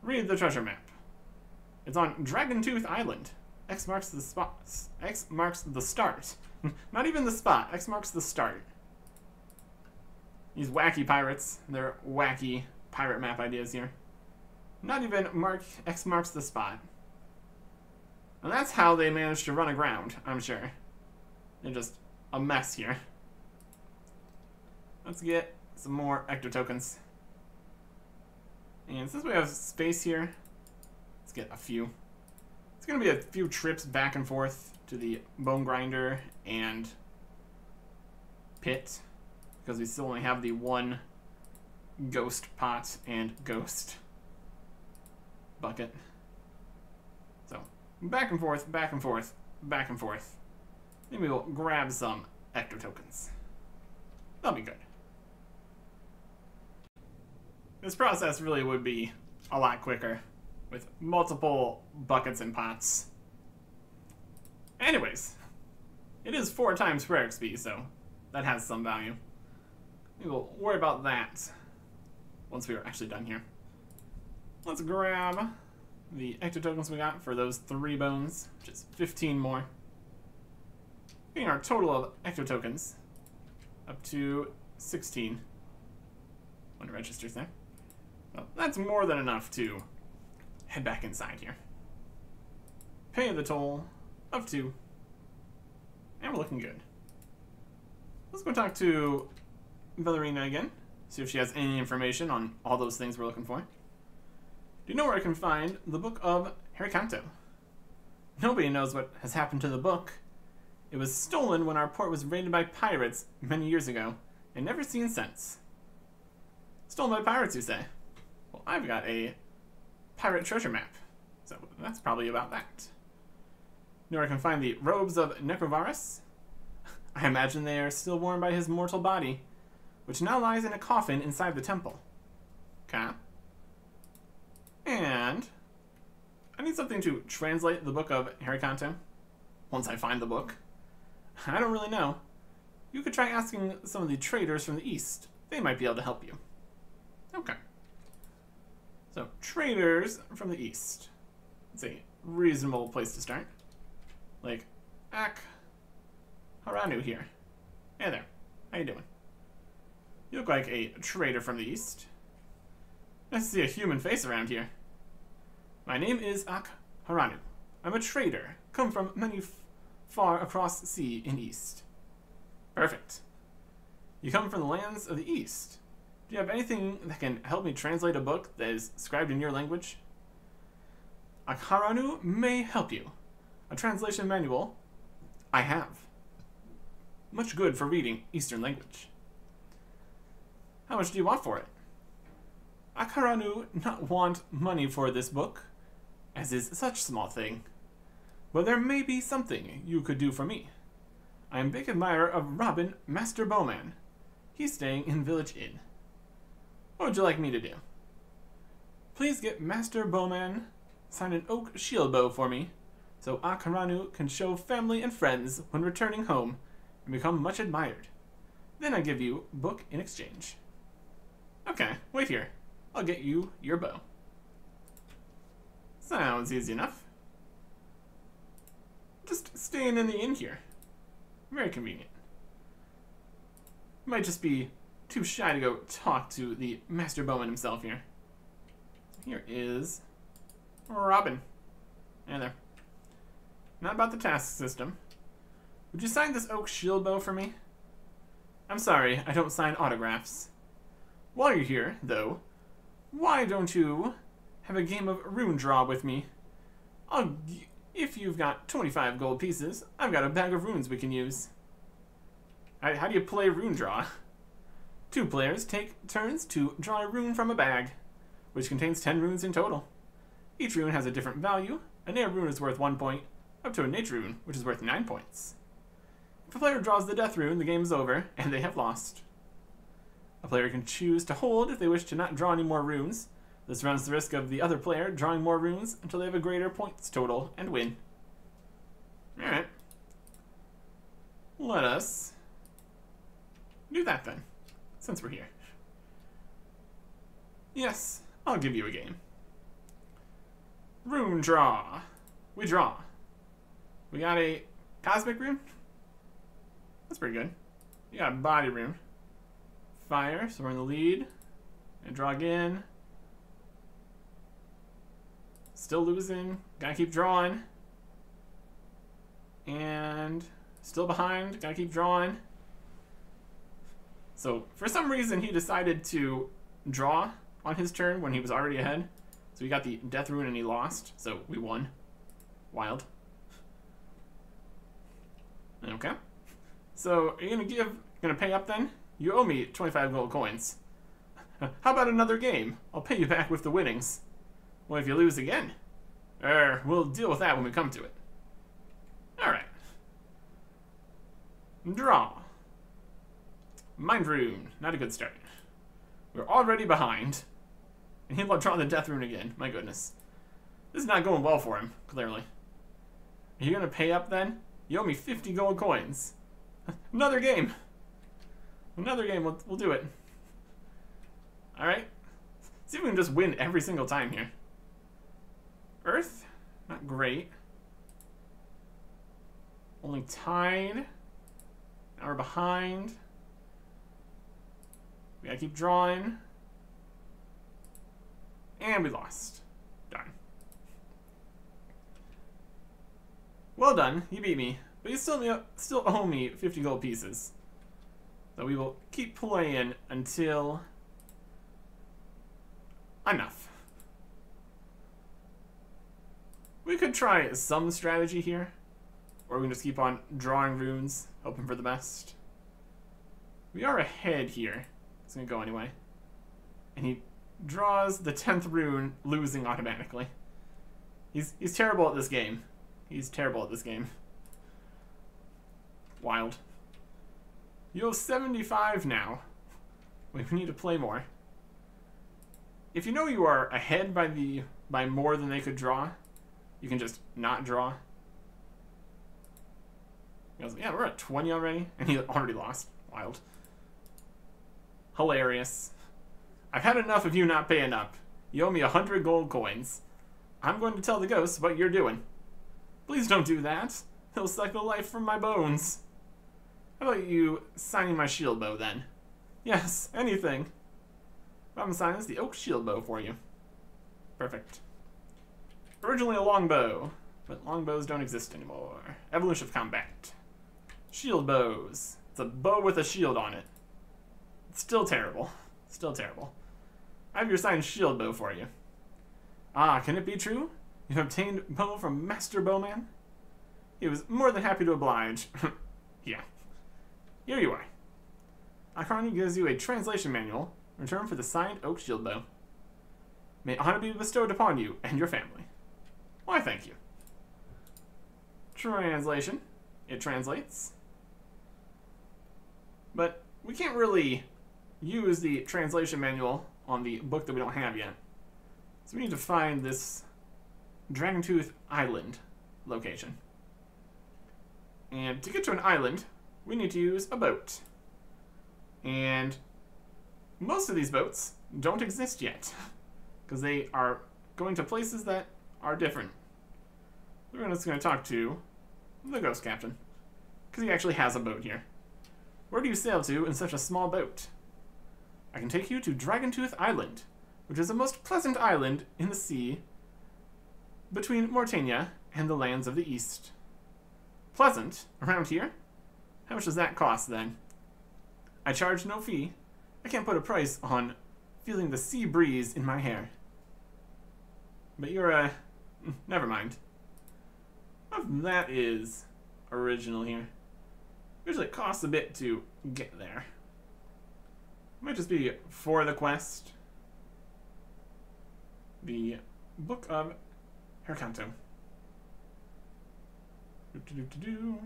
Read the treasure map. It's on Dragontooth Island. X marks the spot. X marks the start. Not even the spot. X marks the start. These wacky pirates. Their wacky pirate map ideas here. Not even mark X marks the spot. And that's how they managed to run aground, I'm sure. They're just a mess here. Let's get some more Ecto Tokens. And since we have space here, let's get a few. It's going to be a few trips back and forth to the Bone Grinder and Pit, because we still only have the one Ghost Pot and Ghost Bucket. So, back and forth, back and forth, back and forth. Then we will grab some Ecto Tokens. That'll be good. This process really would be a lot quicker with multiple buckets and pots. Anyways, it is four times prayer X P, so that has some value. We will worry about that once we are actually done here. Let's grab the Ecto Tokens we got for those three bones, which is fifteen more. Getting our total of Ecto Tokens up to sixteen. One registers there. Well, that's more than enough to head back inside here. Pay the toll of two. And we're looking good. Let's go talk to Velorina again. See if she has any information on all those things we're looking for. Do you know where I can find the book of Harakanto? Nobody knows what has happened to the book. It was stolen when our port was raided by pirates many years ago, and never seen since. Stolen by pirates, you say? Well, I've got a pirate treasure map, so that's probably about that. You know where I can find the robes of Necrovarus? I imagine they are still worn by his mortal body, which now lies in a coffin inside the temple. Okay. And I need something to translate the book of Harakanto, once I find the book. I don't really know. You could try asking some of the traders from the east. They might be able to help you. Okay. So, traders from the east. It's a reasonable place to start. Like, Ak-Haranu here. Hey there. How you doing? You look like a trader from the east. Nice to see a human face around here. My name is Ak-Haranu. I'm a trader. Come from many f far across sea in east. Perfect. You come from the lands of the east. Do you have anything that can help me translate a book that is scribed in your language? Ak-Haranu may help you. A translation manual I have. Much good for reading Eastern language. How much do you want for it? Ak-Haranu not want money for this book, as is such small thing. But there may be something you could do for me. I am big admirer of Robin, Master Bowman. He's staying in Village Inn. What would you like me to do? Please get Master Bowman sign an oak shield bow for me, so Ak-Haranu can show family and friends when returning home and become much admired. Then I give you book in exchange. Okay, wait here. I'll get you your bow. Sounds easy enough. Just staying in the inn here. Very convenient. Might just be too shy to go talk to the Master Bowman himself here. Here is Robin. And there. Not about the task system. Would you sign this oak shield bow for me? I'm sorry, I don't sign autographs. While you're here, though, why don't you have a game of Rune Draw with me? I'll, if you've got twenty-five gold pieces, I've got a bag of runes we can use. Right, how do you play Rune Draw? Two players take turns to draw a rune from a bag, which contains ten runes in total. Each rune has a different value. An air rune is worth one point, up to a nature rune, which is worth nine points. If a player draws the death rune, the game is over, and they have lost. A player can choose to hold if they wish to not draw any more runes. This runs the risk of the other player drawing more runes until they have a greater points total and win. Alright. Let us do that then, since we're here. Yes, I'll give you a game. Rune draw. We draw. We got a cosmic rune. That's pretty good. You got a body rune. Fire, so we're in the lead. And draw again. Still losing. Gotta keep drawing. And still behind. Gotta keep drawing. So, for some reason, he decided to draw on his turn when he was already ahead. So he got the death rune and he lost. So we won. Wild. Okay. So, are you gonna give, gonna pay up then? You owe me twenty-five gold coins. How about another game? I'll pay you back with the winnings. Well, if you lose again? Er, we'll deal with that when we come to it. Alright. Draw. Mind rune. Not a good start. We're already behind. And he'll draw the death rune again. My goodness. This is not going well for him, clearly. Are you going to pay up then? You owe me fifty gold coins. Another game. Another game. We'll, we'll do it. Alright. See if we can just win every single time here. Earth? Not great. Only tied. Now we're behind. We gotta keep drawing. And we lost. Darn. Well done. You beat me. But you still, still owe me fifty gold pieces. So we will keep playing until... enough. We could try some strategy here. Or we can just keep on drawing runes, hoping for the best. We are ahead here. It's gonna go anyway. And he draws the tenth rune, losing automatically. He's he's terrible at this game. He's terrible at this game. Wild. You have seventy-five now. We need to play more. If you know you are ahead by the by more than they could draw, you can just not draw. I was like, yeah, we're at twenty already, and he already lost. Wild. Hilarious. I've had enough of you not paying up. You owe me one hundred gold coins. I'm going to tell the ghosts what you're doing. Please don't do that. He'll suck the life from my bones. How about you signing my shield bow then? Yes, anything. I'm signing the oak shield bow for you. Perfect. Originally a longbow, but longbows don't exist anymore. Evolution of combat. Shield bows. It's a bow with a shield on it. It's still terrible. Still terrible. I have your signed shield bow for you. Ah, can it be true? You obtained bow from Master Bowman? He was more than happy to oblige. Yeah. Here you are. Ak-Haranu gives you a translation manual in return for the signed oak shield bow. May honor be bestowed upon you and your family. Why, thank you. Translation. It translates. But we can't really use the translation manual on the book that we don't have yet. So we need to find this Dragontooth Island location. And to get to an island, we need to use a boat. And most of these boats don't exist yet, because they are going to places that are different. We're just going to talk to the ghost captain, because he actually has a boat here. Where do you sail to in such a small boat? I can take you to Dragontooth Island, which is a most pleasant island in the sea between Mauritania and the lands of the east. Pleasant? Around here? How much does that cost, then? I charge no fee. I can't put a price on feeling the sea breeze in my hair. But you're a... Uh, never mind. What that is original here. Usually it costs a bit to get there. It might just be for the quest. The Book of Harakanto. Do-do-do-do-do.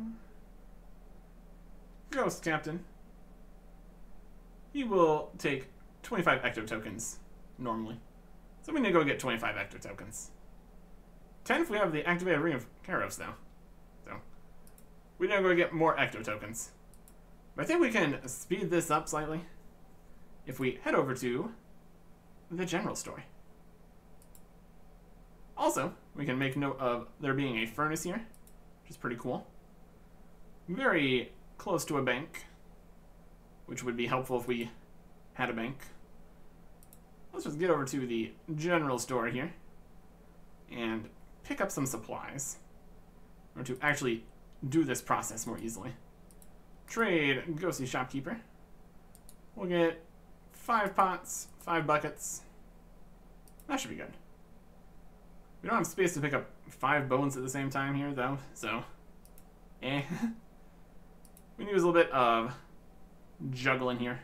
Ghost Captain. He will take twenty-five Ecto Tokens, normally. So we need to go get twenty-five Ecto Tokens. ten if we have the activated Ring of Karos, though. So we need to go get more Ecto Tokens. But I think we can speed this up slightly if we head over to the General Store. Also, we can make note of there being a furnace here, which is pretty cool. Very close to a bank, which would be helpful if we had a bank. Let's just get over to the general store here and pick up some supplies in order to actually do this process more easily. Trade Ghosty Shopkeeper. We'll get five pots, five buckets. That should be good. We don't have space to pick up five bones at the same time here, though, so... Eh. We can use a little bit of juggling here.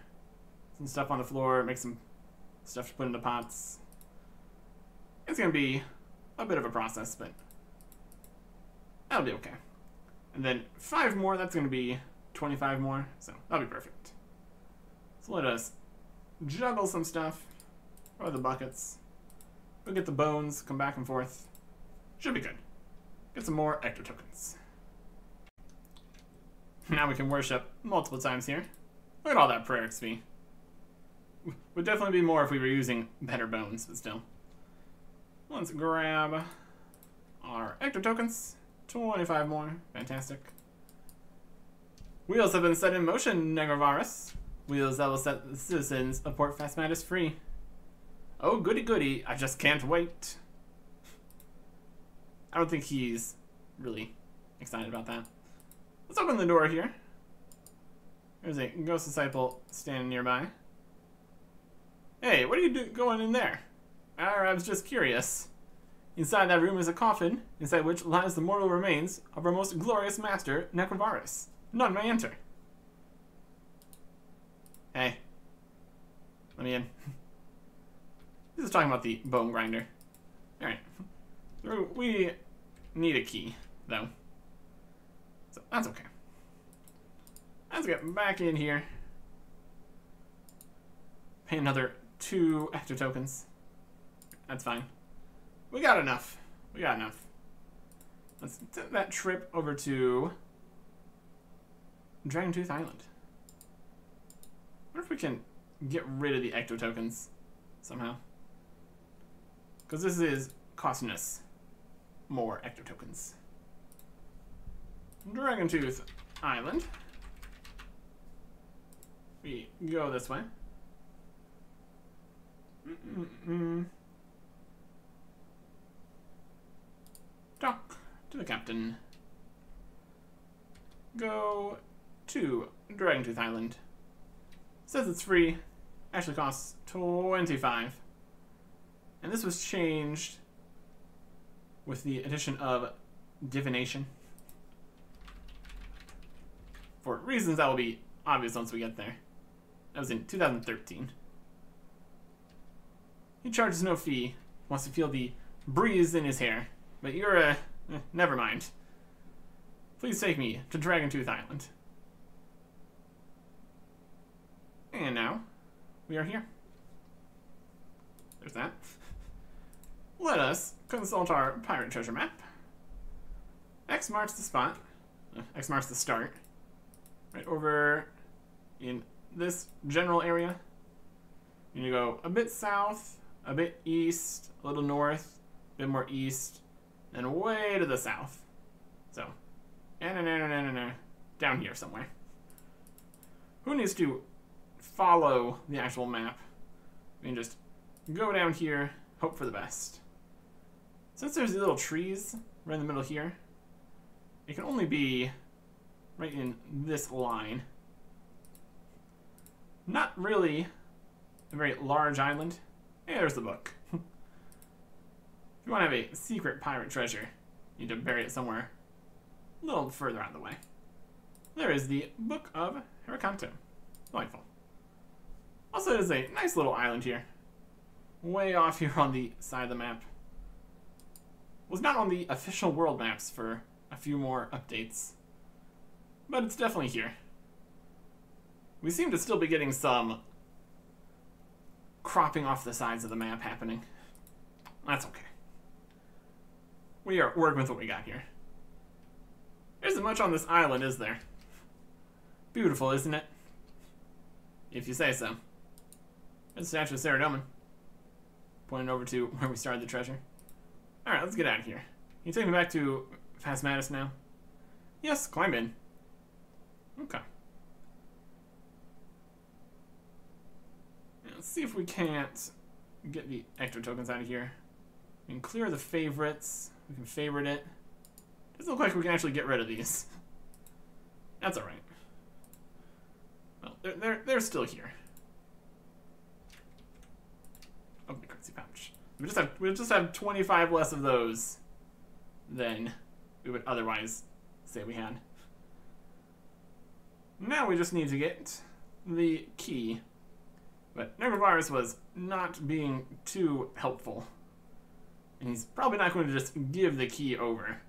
Some stuff on the floor, make some stuff to put in the pots. It's going to be a bit of a process, but that'll be okay. And then five more, that's going to be twenty-five more, so that'll be perfect. So let us juggle some stuff, or the buckets. We'll get the bones, come back and forth. Should be good. Get some more Ecto Tokens. Now we can worship multiple times here. Look at all that prayer X P. Would definitely be more if we were using better bones, but still. Let's grab our Ecto Tokens. twenty-five more. Fantastic. Wheels have been set in motion, Necrovarus. Wheels that will set the citizens of Port Phasmatys free. Oh, goody goody, I just can't wait. I don't think he's really excited about that. Let's open the door here. There's a ghost disciple standing nearby. Hey, what are you do going in there? I was just curious. Inside that room is a coffin, inside which lies the mortal remains of our most glorious master, Necrovarus. None may enter. Hey. Let me in. This is talking about the bone grinder. Alright. We need a key, though. So that's okay. Let's get back in here. Pay another two Ecto Tokens. That's fine. We got enough. We got enough. Let's take that trip over to Dragontooth Island. I wonder if we can get rid of the Ecto Tokens somehow. Because this is costing us more Ecto Tokens. Dragontooth Island. We go this way. Mm-mm-mm. Talk to the captain. Go to Dragontooth Island. Says it's free. Actually costs twenty-five. And this was changed with the addition of divination. For reasons that will be obvious once we get there. That was in two thousand thirteen. He charges no fee, wants to feel the breeze in his hair, but you're a... Eh, never mind. Please take me to Dragontooth Island. And now, we are here. There's that. Let us consult our pirate treasure map. X marks the spot. Uh, X marks the start. Right over in this general area. You need to go a bit south, a bit east, a little north, a bit more east, and way to the south. So, and, and, and, and, and, and down here somewhere. who needs to follow the actual map? We can just go down here, hope for the best. Since there's these little trees right in the middle here, it can only be right in this line. Not really a very large island. Hey, there's the book. If you want to have a secret pirate treasure, you need to bury it somewhere a little further out of the way. There is the Book of Harakanto. Delightful. Also, there's a nice little island here. Way off here on the side of the map. Was not on the official world maps for a few more updates. But it's definitely here. We seem to still be getting some cropping off the sides of the map happening. That's okay. We are working with what we got here. There isn't much on this island, is there? Beautiful, isn't it? If you say so. There's a statue of Sarah Doman. Pointing over to where we started the treasure. Alright, let's get out of here. Can you take me back to Phasmatys now? Yes, climb in. Okay. Let's see if we can't get the Ecto Tokens out of here. We can clear the favorites. We can favorite it. It doesn't look like we can actually get rid of these. That's alright. Well, they're, they're, they're still here. Open the currency pouch. We just have, we just have twenty-five less of those than we would otherwise say we had. Now we just need to get the key. But Necrovarus was not being too helpful. And he's probably not going to just give the key over.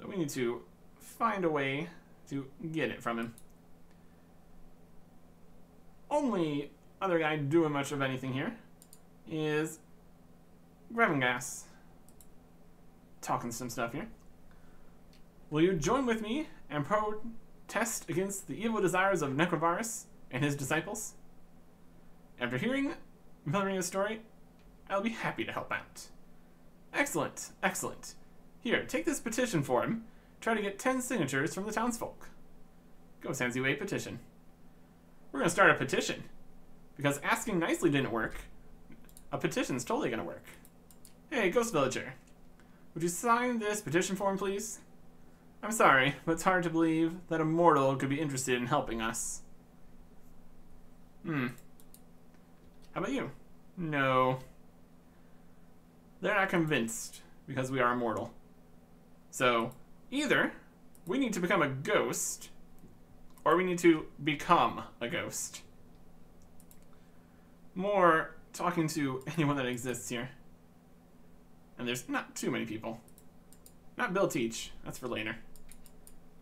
So we need to find a way to get it from him. Only other guy doing much of anything here is grabbing gas. Talking some stuff here. Will you join with me and protest against the evil desires of Necrovarus and his disciples? After hearing Velorina's story, I'll be happy to help out. Excellent, excellent. Here, take this petition for him. Try to get ten signatures from the townsfolk. Ghost hands you a petition. We're going to start a petition. Because asking nicely didn't work. A petition's totally going to work. Hey, Ghost Villager. Would you sign this petition form, please? I'm sorry, but it's hard to believe that a mortal could be interested in helping us. Hmm. How about you? No. They're not convinced because we are immortal. So, either we need to become a ghost, or we need to become a ghost. More talking to anyone that exists here. And there's not too many people. Not Bill Teach, that's for later.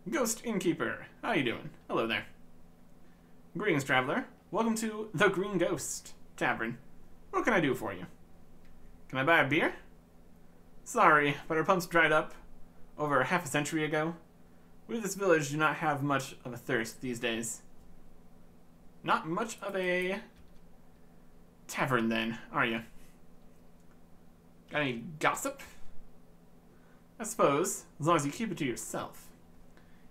Ghost Innkeeper, how you doing? Hello there. Greetings, traveler. Welcome to the Green Ghost Tavern. What can I do for you? Can I buy a beer? Sorry, but our pumps dried up over half a century ago. We of this village do not have much of a thirst these days. Not much of a tavern then, are you? Got any gossip? I suppose, as long as you keep it to yourself.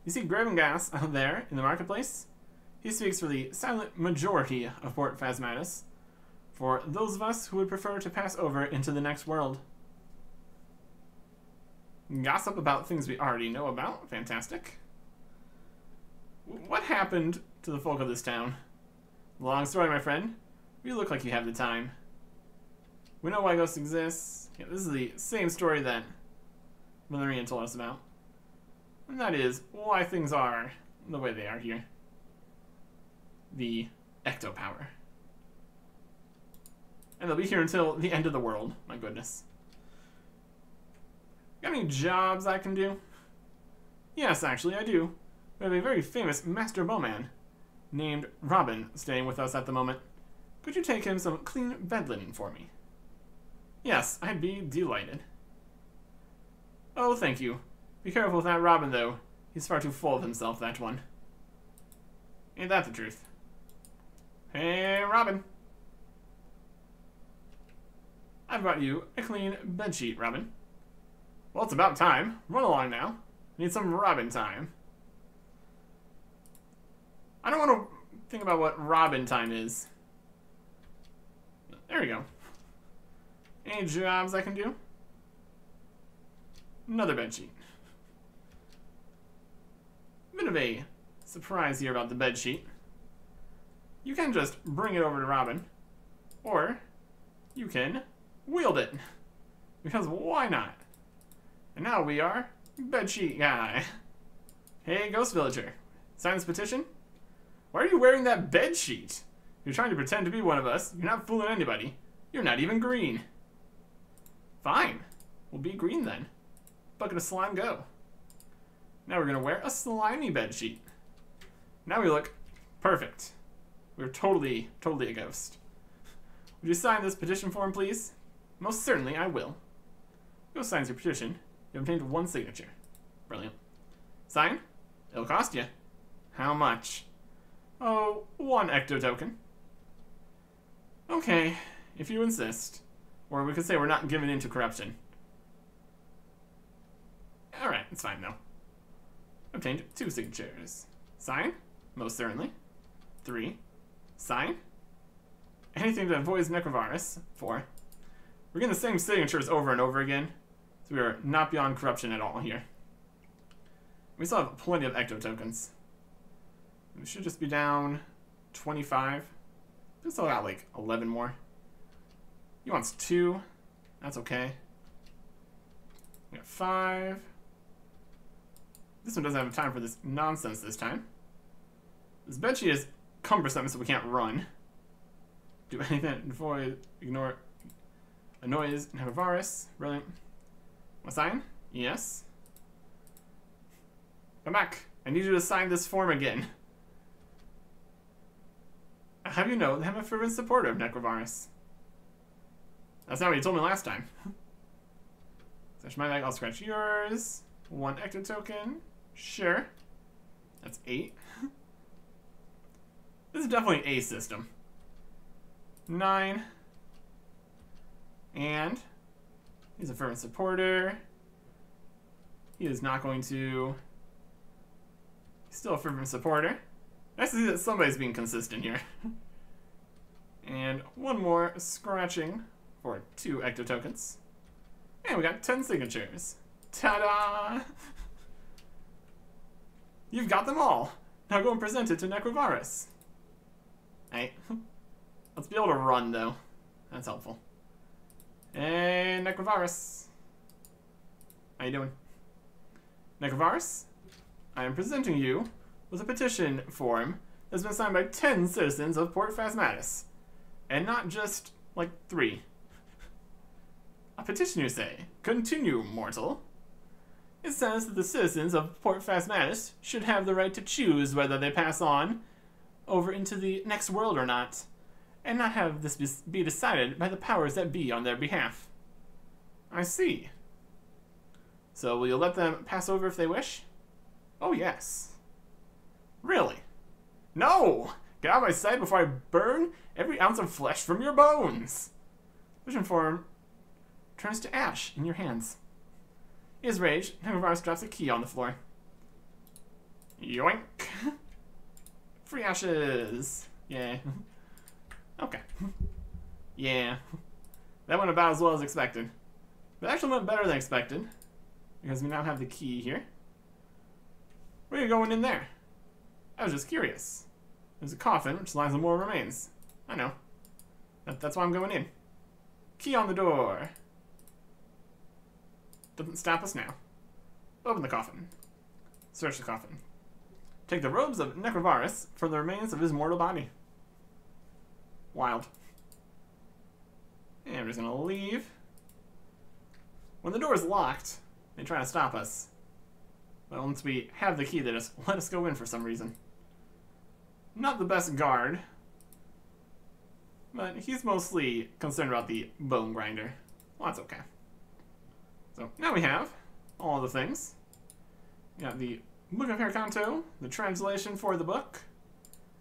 You see Gravengas out there in the marketplace? He speaks for the silent majority of Port Phasmatys, for those of us who would prefer to pass over into the next world. Gossip about things we already know about. Fantastic. What happened to the folk of this town? Long story, my friend. You look like you have the time. We know why ghosts exist. Yeah, this is the same story that Mauritania told us about. And that is why things are the way they are here. The Ecto power. And they'll be here until the end of the world. My goodness. Got any jobs I can do? Yes, actually, I do. We have a very famous master bowman named Robin staying with us at the moment. Could you take him some clean bed linen for me? Yes, I'd be delighted. Oh, thank you. Be careful with that Robin, though. He's far too full of himself, that one. Ain't that the truth? Hey, Robin. I brought you a clean bedsheet, Robin. Well, it's about time. Run along now. I need some Robin time. I don't want to Think about what Robin time is. There we go. Any jobs I can do? Another bedsheet. Bit of a surprise here about the bedsheet. You can just bring it over to Robin, or you can wield it. Because why not? And now we are bedsheet guy. Hey, Ghost Villager. Sign this petition? Why are you wearing that bedsheet? You're trying to pretend to be one of us. You're not fooling anybody. You're not even green. Fine. We'll be green then. Bucket of slime, go. Now we're going to wear a slimy bedsheet. Now we look perfect. We're totally, totally a ghost. Would you sign this petition form, please? Most certainly, I will. Ghost signs your petition. You obtained one signature. Brilliant. Sign? It'll cost you. How much? Oh, one Ecto Token. Okay, if you insist. Or we could say we're not giving in to corruption. Alright, it's fine, though. Obtained two signatures. Sign? Most certainly. Three. Sign? Anything that avoids Necrovarus. Four. We're getting the same signatures over and over again, so we are not beyond corruption at all here. We still have plenty of Ecto Tokens. We should just be down twenty-five. We still got like eleven more. He wants two. That's okay. We got five. This one doesn't have time for this nonsense this time. This bedsheet is cumbersome, so we can't run. Do anything, avoid, ignore, annoys, Necrovarus. Brilliant. Want to sign? Yes. Come back. I need you to sign this form again. I have you know that I'm a fervent supporter of Necrovarus. That's not what you told me last time. Scratch my back, I'll scratch yours. One Ecto Token. Sure. That's eight. This is definitely a system. Nine. And he's a fervent supporter. He is not going to... He's still a fervent supporter. Nice to see that somebody's being consistent here. And one more scratching for two Ecto Tokens. And we got ten signatures. Ta-da! You've got them all. Now go and present it to Necrovarus. Hey, let's be able to run, though. That's helpful. Hey, Necrovarus. How you doing? Necrovarus, I am presenting you with a petition form that's been signed by ten citizens of Port Phasmatys. And not just, like, three. A petition, you say? Continue, mortal. It says that the citizens of Port Phasmatys should have the right to choose whether they pass on over into the next world or not, and not have this be decided by the powers that be on their behalf. I see. So will you let them pass over if they wish? Oh, yes. Really? No! Get out of my sight before I burn every ounce of flesh from your bones! Vision form turns to ash in your hands. In his rage, Necrovarus drops a key on the floor. Yoink! Free ashes! Yeah. Okay. Yeah. That went about as well as expected. But it actually went better than expected, because we now have the key here. Where are you going in there? I was just curious. There's a coffin which lies in more remains. I know. That, that's why I'm going in. Key on the door. Doesn't stop us now. Open the coffin. Search the coffin. Take the robes of Necrovarus from the remains of his mortal body. Wild. And we're just gonna leave. When the door is locked, they try to stop us. But once we have the key, they just let us go in for some reason. Not the best guard. But he's mostly concerned about the bone grinder. Well, that's okay. So now we have all the things. We got the Book of Harakanto, the translation for the book,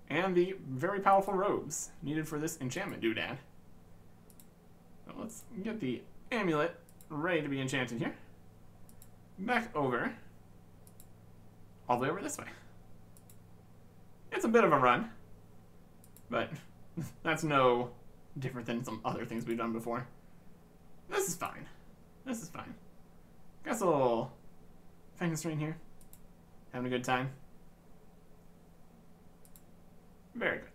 and the very powerful robes needed for this enchantment doodad. So let's get the amulet ready to be enchanted here. Back over, all the way over this way. It's a bit of a run, but that's no different than some other things we've done before. This is fine. This is fine. Got a little Frankenstein here. Having a good time. Very good.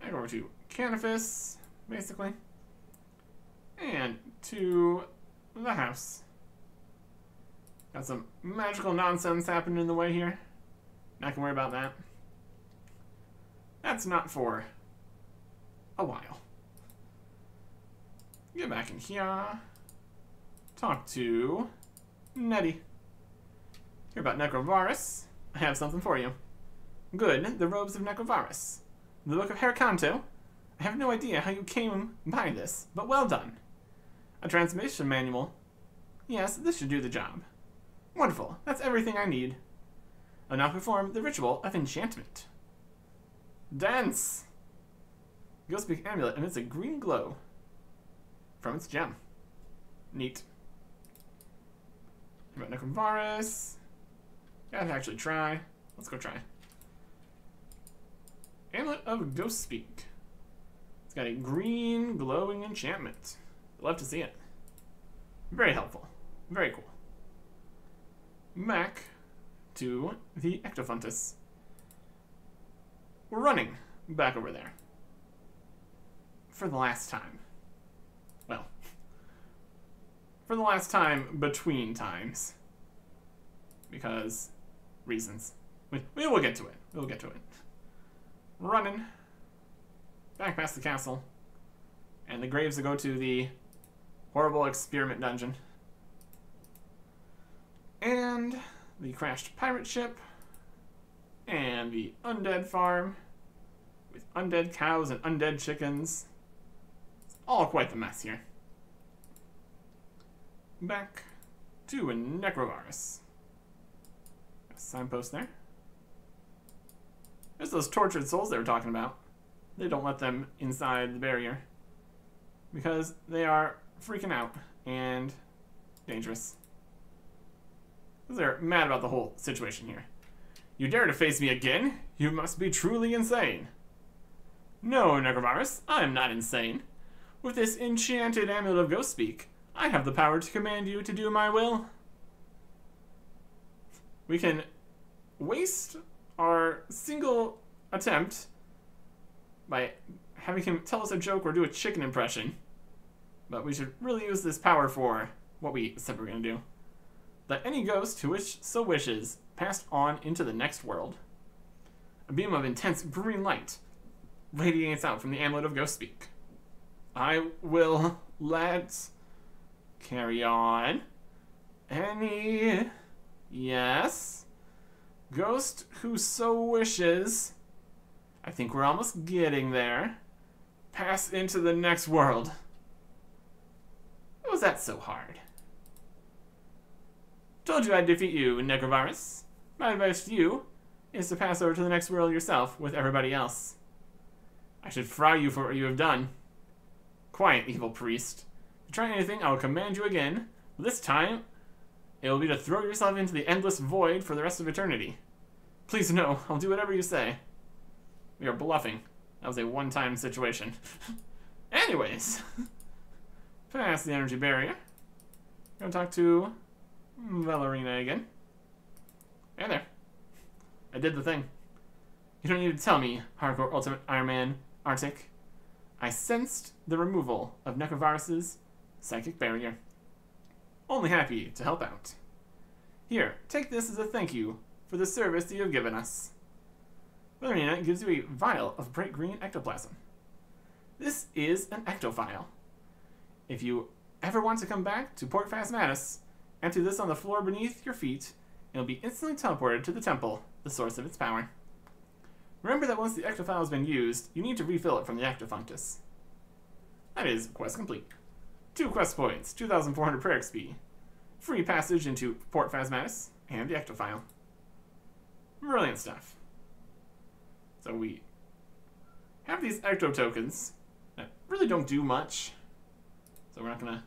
I go over to Canifis, basically. And to the house. Got some magical nonsense happening in the way here. Not gonna worry about that. That's not for a while. Get back in here. Talk to Nettie. Hear about Necrovarus. I have something for you. Good, the robes of Necrovarus. The book of Harakanto. I have no idea how you came by this, but well done. A transmission manual. Yes, this should do the job. Wonderful, that's everything I need. I'll now perform the ritual of enchantment. Dance! Ghost Speak Amulet emits a green glow from its gem. Neat. About Necrovarus. Gotta actually try. Let's go try. Amulet of Ghost Speak. It's got a green glowing enchantment. Love to see it. Very helpful. Very cool. Back to the Ectofuntus. We're running back over there. For the last time. Well, for the last time between times. Because reasons. We, we will get to it. We'll get to it. Running. Back past the castle. And the graves that go to the horrible experiment dungeon. And the crashed pirate ship. And the undead farm. With undead cows and undead chickens. It's all quite the mess here. Back to a Necrovarus. Got a signpost there. There's those tortured souls they were talking about. They don't let them inside the barrier. Because they are freaking out and dangerous. Because they're mad about the whole situation here. You dare to face me again? You must be truly insane. No, Necrovarus, I am not insane. With this enchanted amulet of Ghost Speak, I have the power to command you to do my will. We can waste our single attempt by having him tell us a joke or do a chicken impression. But we should really use this power for what we said we were going to do. Let any ghost who wish so wishes pass on into the next world. A beam of intense green light radiates out from the amulet of Ghost Speak. I will let carry on any yes ghost who so wishes. I think we're almost getting there. Pass into the next world. Why was that so hard? Told you I'd defeat you, Necrovarus. My advice to you is to pass over to the next world yourself with everybody else. I should fry you for what you have done. Quiet, evil priest. If you try anything, I will command you again. This time, it will be to throw yourself into the endless void for the rest of eternity. Please no, I'll do whatever you say. We are bluffing. That was a one-time situation. Anyways. Pass the energy barrier. We're going to talk to Velorina again. Hey there. I did the thing. You don't need to tell me, Hardcore Ultimate Iron Man, Arctic. I sensed the removal of Necrovarus's psychic barrier. Only happy to help out. Here, take this as a thank you for the service that you have given us. Velorina gives you a vial of bright green ectoplasm. This is an ectophile. If you ever want to come back to Port Phasmatys, empty this on the floor beneath your feet, and it'll be instantly teleported to the temple, the source of its power. Remember that once the ectophile has been used, you need to refill it from the Ectofunctus. That is quest complete. Two quest points, two thousand four hundred prayer X P, free passage into Port Phasmatys, and the ectophile. Brilliant stuff. So we have these Ecto Tokens that really don't do much, so we're not going to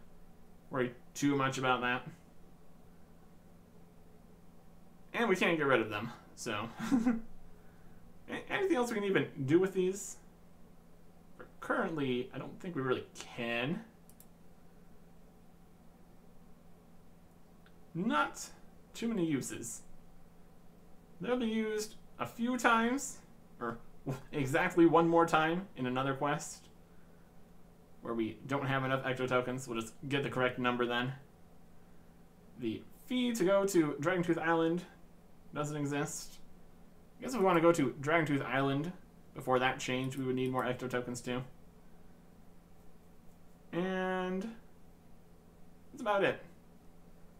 worry too much about that. And we can't get rid of them, so Anything else we can even do with these? But currently, I don't think we really can. Not too many uses. They'll be used a few times, or exactly one more time in another quest, where we don't have enough Ecto Tokens. We'll just get the correct number then. The fee to go to Dragontooth Island doesn't exist. I guess if we want to go to Dragontooth Island before that change, we would need more Ecto Tokens too. And that's about it.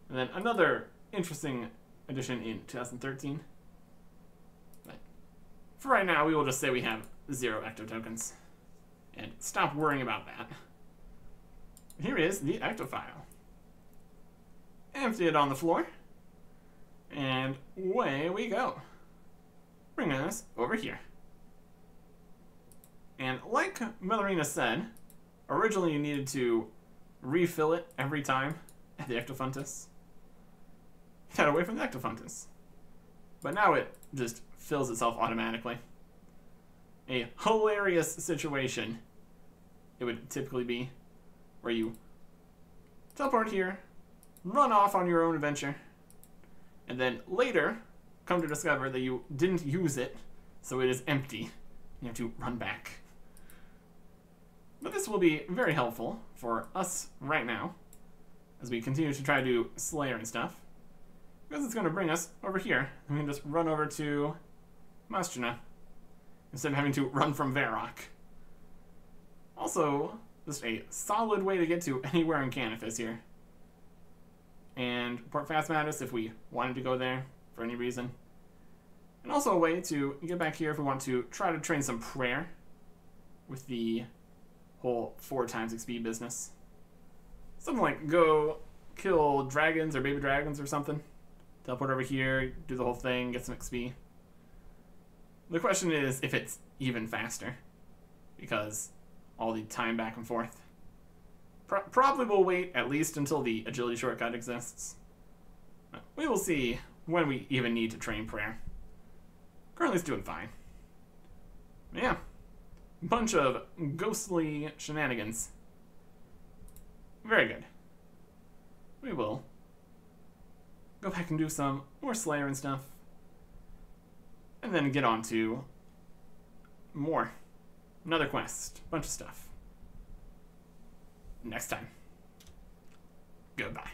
And then another interesting addition in two thousand thirteen. But for right now, we will just say we have zero Ecto Tokens. And stop worrying about that. Here is the Ectophile. Empty it on the floor. And away we go. Bring us over here. And like Velorina said, originally you needed to refill it every time at the Ectofuntus. You got away from the Ectofuntus. But now it just fills itself automatically. A hilarious situation it would typically be, where you teleport here, run off on your own adventure, and then later come to discover that you didn't use it, so it is empty. You have to run back. But this will be very helpful for us right now, as we continue to try to do Slayer and stuff, because it's going to bring us over here. We can just run over to Morytania, instead of having to run from Varrock. Also, just a solid way to get to anywhere in Canifis here. And Port Phasmatys if we wanted to go there for any reason. And also a way to get back here if we want to try to train some prayer with the whole four times X P business. Something like go kill dragons or baby dragons or something. Teleport over here, do the whole thing, get some X P. The question is if it's even faster, because all the time back and forth. Pro probably we'll wait at least until the agility shortcut exists. But we will see when we even need to train prayer. Currently it's doing fine. But yeah, bunch of ghostly shenanigans. Very good. We will go back and do some more Slayer and stuff, and then get on to more. Another quest, bunch of stuff. Next time. Goodbye.